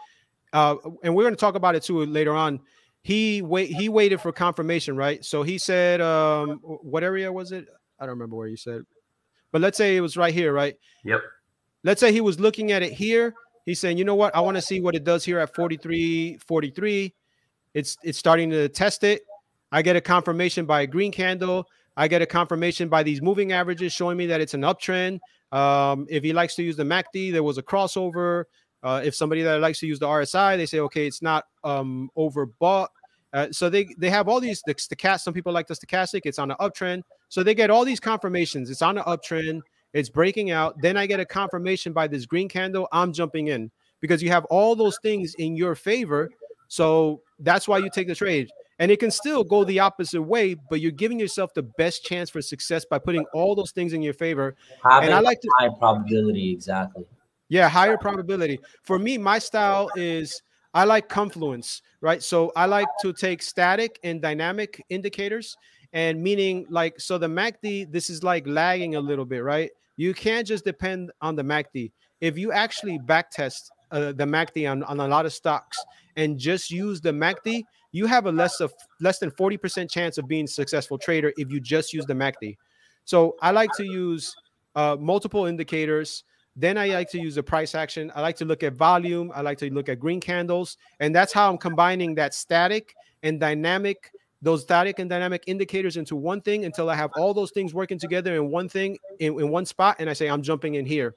uh, and we're going to talk about it too later on. He wait he waited for confirmation, right? So he said, um, what area was it? I don't remember where you said, but let's say it was right here, right? Yep. Let's say he was looking at it here. He's saying, you know what? I want to see what it does here at forty-three forty-three. It's it's starting to test it. I get a confirmation by a green candle. I get a confirmation by these moving averages showing me that it's an uptrend. Um, if he likes to use the M A C D, there was a crossover. Uh, if somebody that likes to use the R S I, they say, okay, it's not um, overbought. Uh, so they, they have all these, the stochastic, some people like the stochastic, it's on an uptrend. So they get all these confirmations. It's on an uptrend. It's breaking out. Then I get a confirmation by this green candle. I'm jumping in because you have all those things in your favor. So that's why you take the trade. And it can still go the opposite way, but you're giving yourself the best chance for success by putting all those things in your favor. Having and I like to high probability, exactly. Yeah, higher probability. For me, my style is I like confluence, right? So I like to take static and dynamic indicators, and meaning like, so the M A C D, this is like lagging a little bit, right? You can't just depend on the M A C D. If you actually backtest uh, the M A C D on, on a lot of stocks and just use the M A C D, you have a less of less than forty percent chance of being a successful trader if you just use the M A C D. So I like to use uh, multiple indicators. Then I like to use the price action. I like to look at volume. I like to look at green candles. And that's how I'm combining that static and dynamic, those static and dynamic indicators into one thing until I have all those things working together in one thing, in, in one spot. And I say, I'm jumping in here.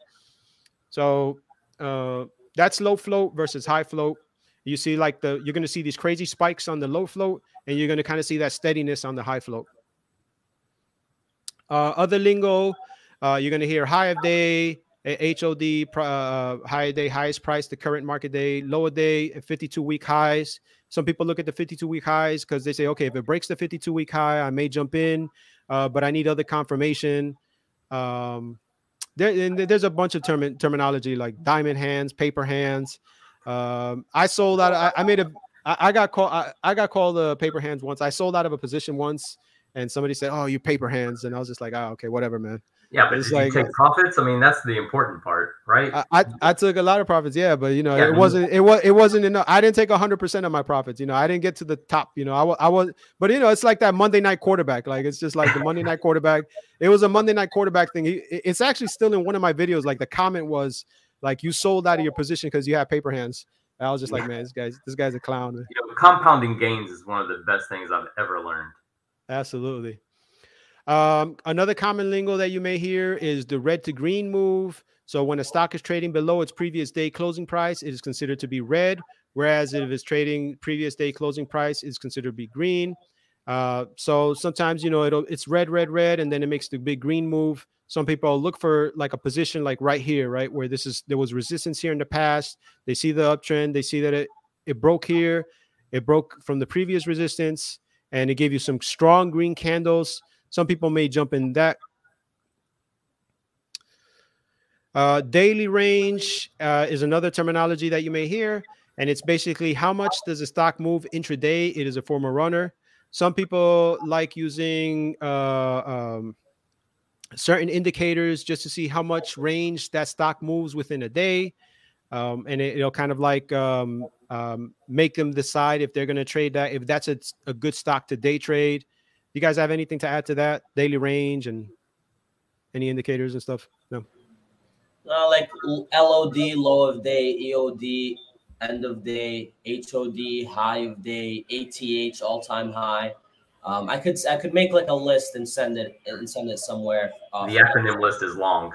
So uh, that's low float versus high float. You see like the, you're going to see these crazy spikes on the low float, and you're going to kind of see that steadiness on the high float. Uh, other lingo, uh, you're going to hear high of day, H O D, uh, high day, highest price, the current market day, lower day, and fifty-two week highs. Some people look at the fifty-two week highs because they say, okay, if it breaks the fifty-two week high, I may jump in, uh, but I need other confirmation. Um, there, and there's a bunch of term terminology like diamond hands, paper hands. Um, I sold out. I, I made a. I, I got called. I, I got called the uh, paper hands once. I sold out of a position once, and somebody said, "Oh, you paper hands," and I was just like, "Ah, oh, okay, whatever, man." Yeah, but it's like, you take profits. I mean, that's the important part, right? I, I I took a lot of profits, yeah, but you know, yeah, it I mean, wasn't it was it wasn't enough. I didn't take a hundred percent of my profits. You know, I didn't get to the top. You know, I was I was, but you know, it's like that Monday night quarterback. Like it's just like the Monday night quarterback. It was a Monday night quarterback thing. It's actually still in one of my videos. Like the comment was, like you sold out of your position because you have paper hands. And I was just like, man, this guy's this guy's a clown. You know, compounding gains is one of the best things I've ever learned. Absolutely. Um, another common lingo that you may hear is the red to green move. So when a stock is trading below its previous day closing price, it is considered to be red. Whereas if it's trading previous day closing price, it's considered to be green. Uh, so sometimes, you know, it'll it's red, red, red, and then it makes the big green move. Some people look for like a position like right here, right, where this is there was resistance here in the past. They see the uptrend. They see that it, it broke here. It broke from the previous resistance, and it gave you some strong green candles. Some people may jump in that. Uh, daily range uh, is another terminology that you may hear, and it's basically how much does a stock move intraday? It is a former runner. Some people like using... Uh, um, certain indicators just to see how much range that stock moves within a day. Um, and it, it'll kind of like um, um, make them decide if they're going to trade that, if that's a, a good stock to day trade. You guys have anything to add to that? Daily range and any indicators and stuff? No. Uh, like L O D, low of day, E O D, end of day, H O D, high of day, A T H, all-time high. Um, I could I could make like a list and send it and send it somewhere. Um, the acronym list is long.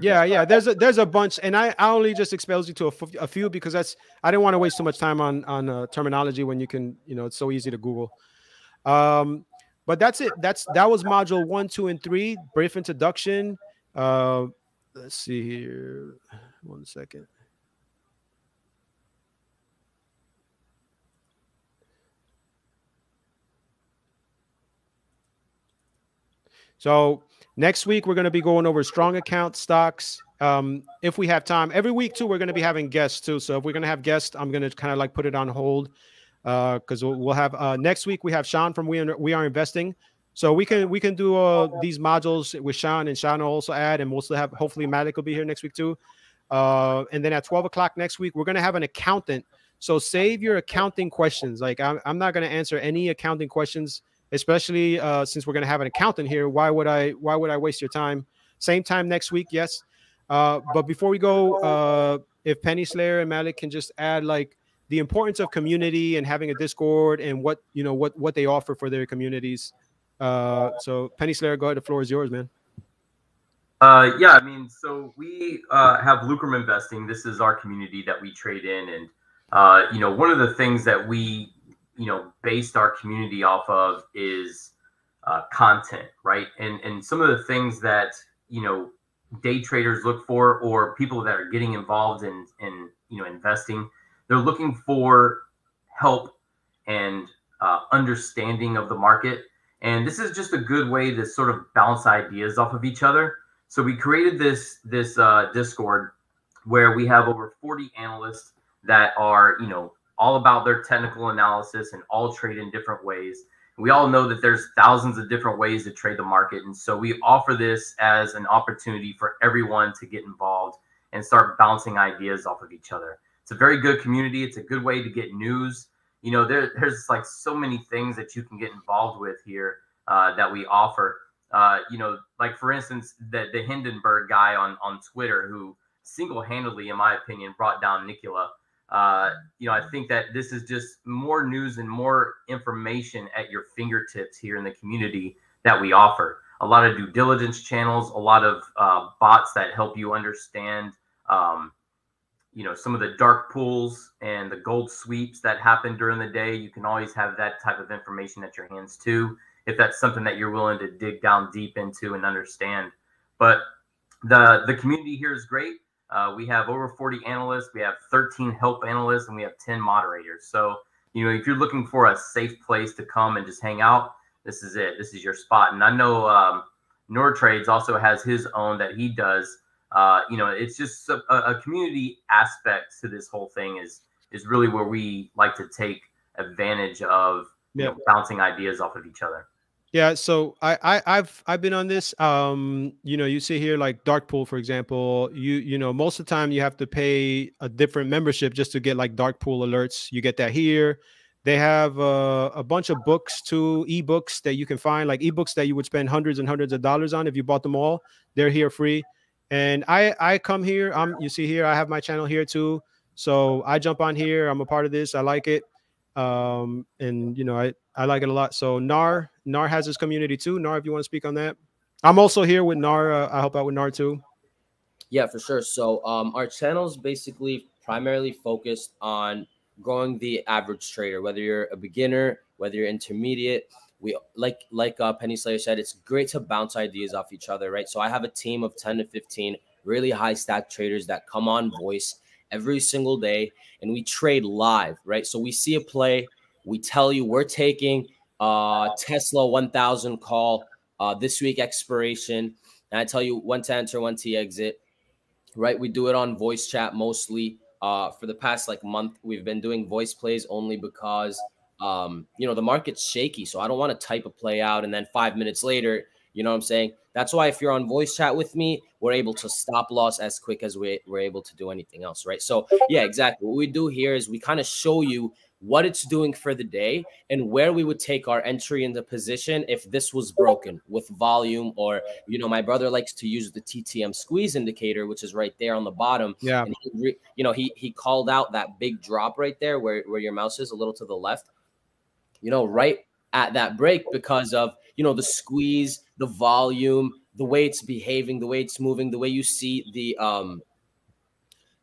Yeah, yeah. There's a there's a bunch, and I, I only just expose you to a, a few because that's I didn't want to waste too much time on on uh, terminology when you can, you know, it's so easy to Google. Um, but that's it. That's that was module one, two, and three. Brief introduction. Uh, let's see here. One second. So next week, we're going to be going over strong account stocks. Um, if we have time every week too, we're going to be having guests too. So if we're going to have guests, I'm going to kind of like put it on hold. Uh, cause we'll, we'll have, uh, next week we have Sean from We Are, We Are Investing. So we can, we can do uh, these modules with Sean, and Sean will also add, and we'll still have, hopefully Malik will be here next week too. Uh, and then at twelve o'clock next week, we're going to have an accountant. So save your accounting questions. Like I'm, I'm not going to answer any accounting questions, especially uh, since we're going to have an accountant here. Why would I, why would I waste your time? Same time next week. Yes. Uh, but before we go, uh, if Penny Slayer and Malik can just add like the importance of community and having a Discord and what, you know, what, what they offer for their communities. Uh, so Penny Slayer, go ahead. The floor is yours, man. Uh, yeah, I mean, so we uh, have Lucrum Investing. This is our community that we trade in. And, uh, you know, one of the things that we, you know, based our community off of is uh, content, right? And and some of the things that, you know, day traders look for, or people that are getting involved in, in you know, investing, they're looking for help and uh, understanding of the market. And this is just a good way to sort of bounce ideas off of each other. So we created this, this uh, Discord where we have over forty analysts that are, you know, all about their technical analysis and all trade in different ways. We all know that there's thousands of different ways to trade the market. And so we offer this as an opportunity for everyone to get involved and start bouncing ideas off of each other. It's a very good community. It's a good way to get news. You know, there, there's like so many things that you can get involved with here uh, that we offer. Uh, you know, like for instance, the, the Hindenburg guy on, on Twitter, who single-handedly, in my opinion, brought down Nikola. Uh, you know, I think that this is just more news and more information at your fingertips here in the community that we offer. A lot of due diligence channels, a lot of uh, bots that help you understand, um, you know, some of the dark pools and the gold sweeps that happen during the day. You can always have that type of information at your hands too, if that's something that you're willing to dig down deep into and understand. But the, the community here is great. Uh, we have over forty analysts, we have thirteen help analysts, and we have ten moderators. So, you know, if you're looking for a safe place to come and just hang out, this is it. This is your spot. And I know um, Nortrades also has his own that he does. Uh, you know, it's just a, a community aspect to this whole thing is is really where we like to take advantage of, you yeah. know, bouncing ideas off of each other. Yeah, so I, I I've I've been on this. Um, you know, you see here like dark pool, for example. You you know, most of the time you have to pay a different membership just to get like dark pool alerts. You get that here. They have uh, a bunch of books too, ebooks that you can find, like ebooks that you would spend hundreds and hundreds of dollars on if you bought them all. They're here free. And I I come here. I'm you see here. I have my channel here too. So I jump on here. I'm a part of this. I like it. Um, and you know, I, I like it a lot. So Nar, Nar has his community too. Nar, if you want to speak on that, I'm also here with Nar. Uh, I help out with Nar too. Yeah, for sure. So, um, our channel's basically primarily focused on growing the average trader, whether you're a beginner, whether you're intermediate. We like, like, uh, Penny Slayer said, it's great to bounce ideas off each other, right? So I have a team of ten to fifteen really high stack traders that come on voice every single day, and we trade live, right? So we see a play, we tell you we're taking uh Tesla one thousand call uh this week expiration, and I tell you when to enter, when to exit, right? We do it on voice chat mostly. Uh for the past like month, we've been doing voice plays only because um you know, the market's shaky, so I don't want to type a play out and then five minutes later, you know what I'm saying? That's why if you're on voice chat with me, we're able to stop loss as quick as we we're able to do anything else, right? So yeah, exactly. What we do here is we kind of show you what it's doing for the day and where we would take our entry into position if this was broken with volume, or, you know, my brother likes to use the T T M squeeze indicator, which is right there on the bottom. Yeah. And he re, you know, he, he called out that big drop right there where, where your mouse is a little to the left, you know, right at that break because of, you know, the squeeze, the volume, the way it's behaving, the way it's moving, the way you see the um,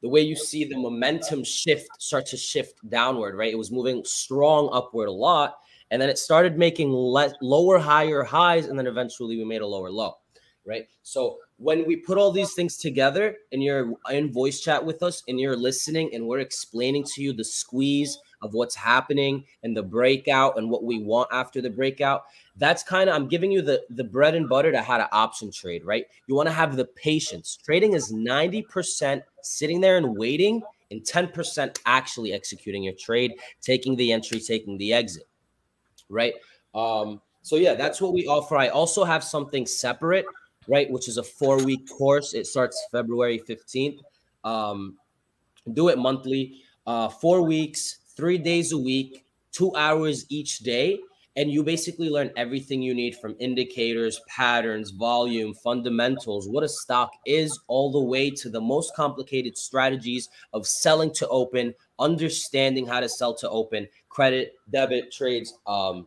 the way you see the momentum shift start to shift downward, right? It was moving strong upward a lot, and then it started making less, lower, higher highs, and then eventually we made a lower low, right? So when we put all these things together and you're in voice chat with us and you're listening and we're explaining to you the squeeze of what's happening and the breakout and what we want after the breakout, that's kind of, I'm giving you the, the bread and butter to how to option trade, right? You want to have the patience. Trading is ninety percent sitting there and waiting and ten percent actually executing your trade, taking the entry, taking the exit, right? Um, so yeah, that's what we offer. I also have something separate, right, which is a four-week course. It starts February fifteenth. Um, do it monthly, uh, four weeks, three days a week, two hours each day. And you basically learn everything you need from indicators, patterns, volume, fundamentals, what a stock is, all the way to the most complicated strategies of selling to open, understanding how to sell to open, credit, debit, trades, um,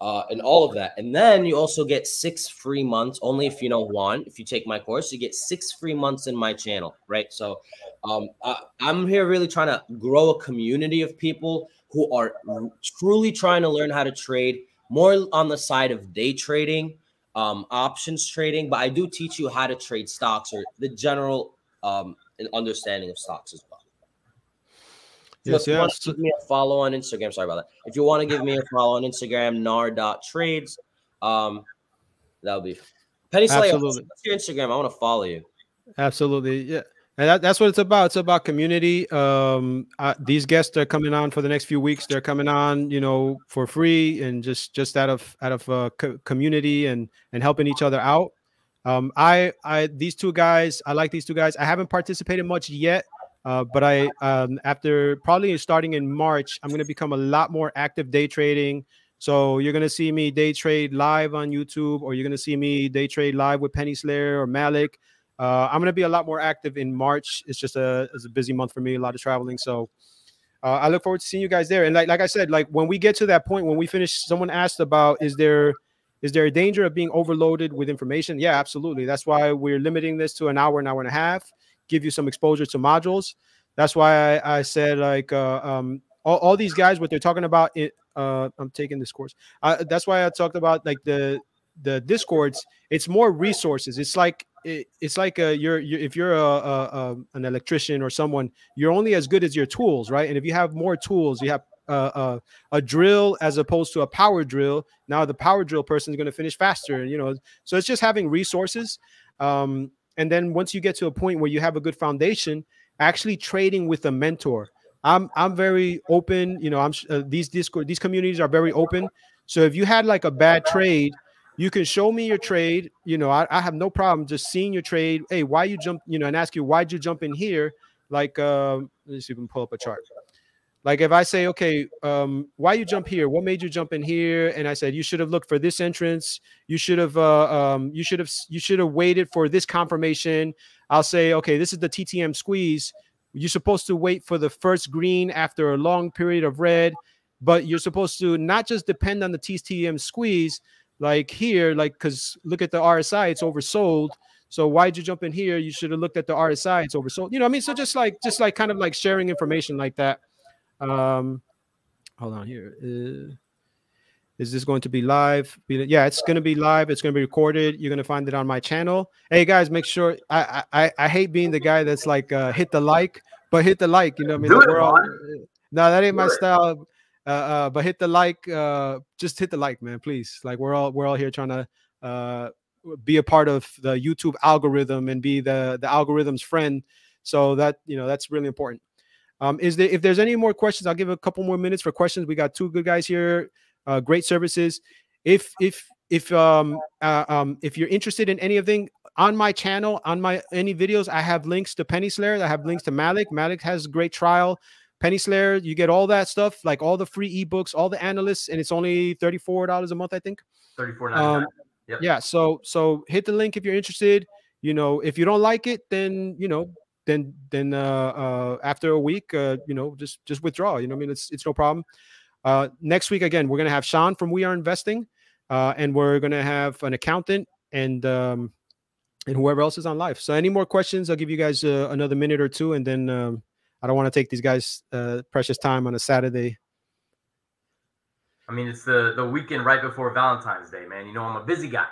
uh, and all of that. And then you also get six free months, only if you know Juan. If you take my course, you get six free months in my channel, right? So um, I, I'm here really trying to grow a community of people who are truly trying to learn how to trade, more on the side of day trading, um, options trading, but I do teach you how to trade stocks or the general um, understanding of stocks as well. Yes, so if yes. you want to give me a follow on Instagram, sorry about that. If you want to give me a follow on Instagram, nar dot trades, um, that'll be Penny Slayer. Absolutely. What's your Instagram? I want to follow you. Absolutely, yeah. And that, that's what it's about. It's about community. Um, uh, these guests are coming on for the next few weeks. They're coming on, you know, for free and just just out of out of uh, co community and and helping each other out. Um, I I these two guys, I like these two guys. I haven't participated much yet, uh, but I um, after probably starting in March, I'm going to become a lot more active day trading. So you're going to see me day trade live on YouTube, or you're going to see me day trade live with Penny Slayer or Malik. Uh, I'm going to be a lot more active in March. It's just a, it's a busy month for me, a lot of traveling. So uh, I look forward to seeing you guys there. And like, like I said, like when we get to that point, when we finish, someone asked about, is there, is there a danger of being overloaded with information? Yeah, absolutely. That's why we're limiting this to an hour, an hour and a half, give you some exposure to modules. That's why I, I said like uh, um, all, all these guys, what they're talking about, it, uh, I'm taking this course. Uh, that's why I talked about like the, the Discords. It's more resources. It's like, it's like uh, you're, you're if you're a, a, a an electrician or someone, you're only as good as your tools, right? And if you have more tools, you have uh, uh, a drill as opposed to a power drill. Now the power drill person is going to finish faster, and you know, so it's just having resources. Um, and then once you get to a point where you have a good foundation, actually trading with a mentor. I'm I'm very open, you know. I'm uh, these Discord these communities are very open. So if you had like a bad trade, you can show me your trade. You know, I, I have no problem just seeing your trade. Hey, why you jump, you know, and ask you, why'd you jump in here? Like, um, let's see if we can pull up a chart. Like if I say, okay, um, why you jump here? What made you jump in here? And I said, you should have looked for this entrance. You should have, uh, um, you should have, you should have waited for this confirmation. I'll say, okay, this is the T T M squeeze. You're supposed to wait for the first green after a long period of red, but you're supposed to not just depend on the T T M squeeze, like here, like, because look at the R S I, it's oversold. So why'd you jump in here? You should have looked at the R S I, it's oversold. You know what I mean? So just like, just like kind of like sharing information like that. Um, hold on here. Uh, is this going to be live? Yeah, it's going to be live. It's going to be recorded. You're going to find it on my channel. Hey guys, make sure, I I, I hate being the guy that's like, uh, hit the like, but hit the like, you know what I mean? Like, we're all, no, that ain't my style. Uh, uh, but hit the like, uh, just hit the like, man, please. Like we're all, we're all here trying to, uh, be a part of the YouTube algorithm and be the, the algorithm's friend. So that, you know, that's really important. Um, is there, if there's any more questions, I'll give a couple more minutes for questions. We got two good guys here. Uh, great services. If, if, if, um, uh, um, if you're interested in anything on my channel, on my, any videos, I have links to Penny Slayer. I have links to Malik. Malik has a great trial. Penny Slayer, you get all that stuff, like all the free ebooks, all the analysts, and it's only thirty-four dollars a month, I think. thirty-four ninety-nine. Um, yep. Yeah. So, so hit the link if you're interested. You know, if you don't like it, then you know, then then uh, uh, after a week, uh, you know, just just withdraw. You know, what I mean, it's it's no problem. Uh, next week again, we're gonna have Sean from We Are Investing, uh, and we're gonna have an accountant, and um, and whoever else is on live. So any more questions? I'll give you guys uh, another minute or two, and then um, I don't want to take these guys' uh, precious time on a Saturday. I mean, it's the, the weekend right before Valentine's Day, man. You know, I'm a busy guy.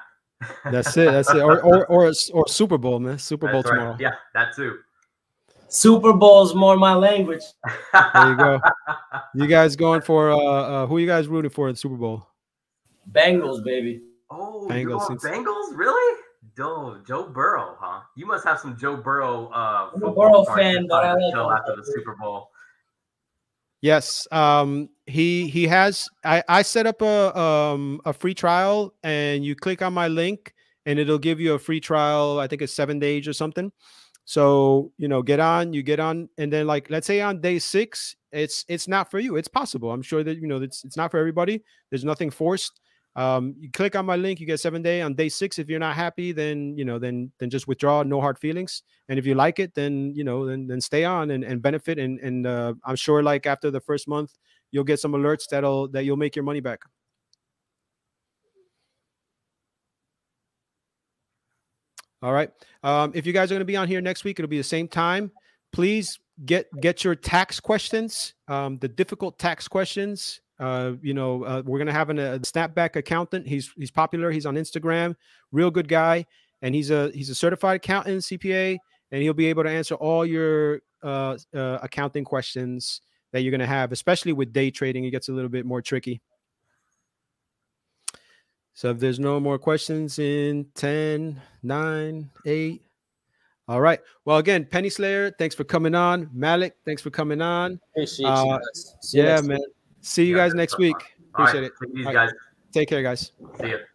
That's it. That's it. Or or or, or Super Bowl, man. Super Bowl tomorrow. Right. Yeah, that too. Super Bowl's more my language. There you go. You guys going for uh, uh who are you guys rooting for in the Super Bowl? Bengals, baby. Oh, Bengals. Bengals, really? Joe Joe Burrow, huh? You must have some Joe Burrow uh I'm a Burrow fan, but I like after the Super Bowl. Yes, um, he he has. I, I set up a um, a free trial, and you click on my link, and it'll give you a free trial. I think it's seven days or something. So you know, get on, you get on, and then like let's say on day six, it's it's not for you. It's possible. I'm sure that you know it's it's not for everybody. There's nothing forced. Um, you click on my link, you get seven day. On day six, if you're not happy, then you know then then just withdraw. No hard feelings. And if you like it, then you know then then stay on and, and benefit. And and uh, I'm sure like after the first month, you'll get some alerts that'll that you'll make your money back. All right. Um, if you guys are going to be on here next week, it'll be the same time. Please get get your tax questions, um, the difficult tax questions. Uh, you know, uh, we're going to have an, a Snapback accountant. He's, he's popular. He's on Instagram, real good guy. And he's a, he's a certified accountant, C P A, and he'll be able to answer all your, uh, uh accounting questions that you're going to have, especially with day trading. It gets a little bit more tricky. So if there's no more questions in ten, nine, eight. All right. Well, again, Penny Slayer, thanks for coming on. Malik, thanks for coming on. Appreciate uh, you guys. See you yeah, next man. Week. See you yeah, guys next week. Appreciate right. it. Right. Guys. Take care, guys. See you.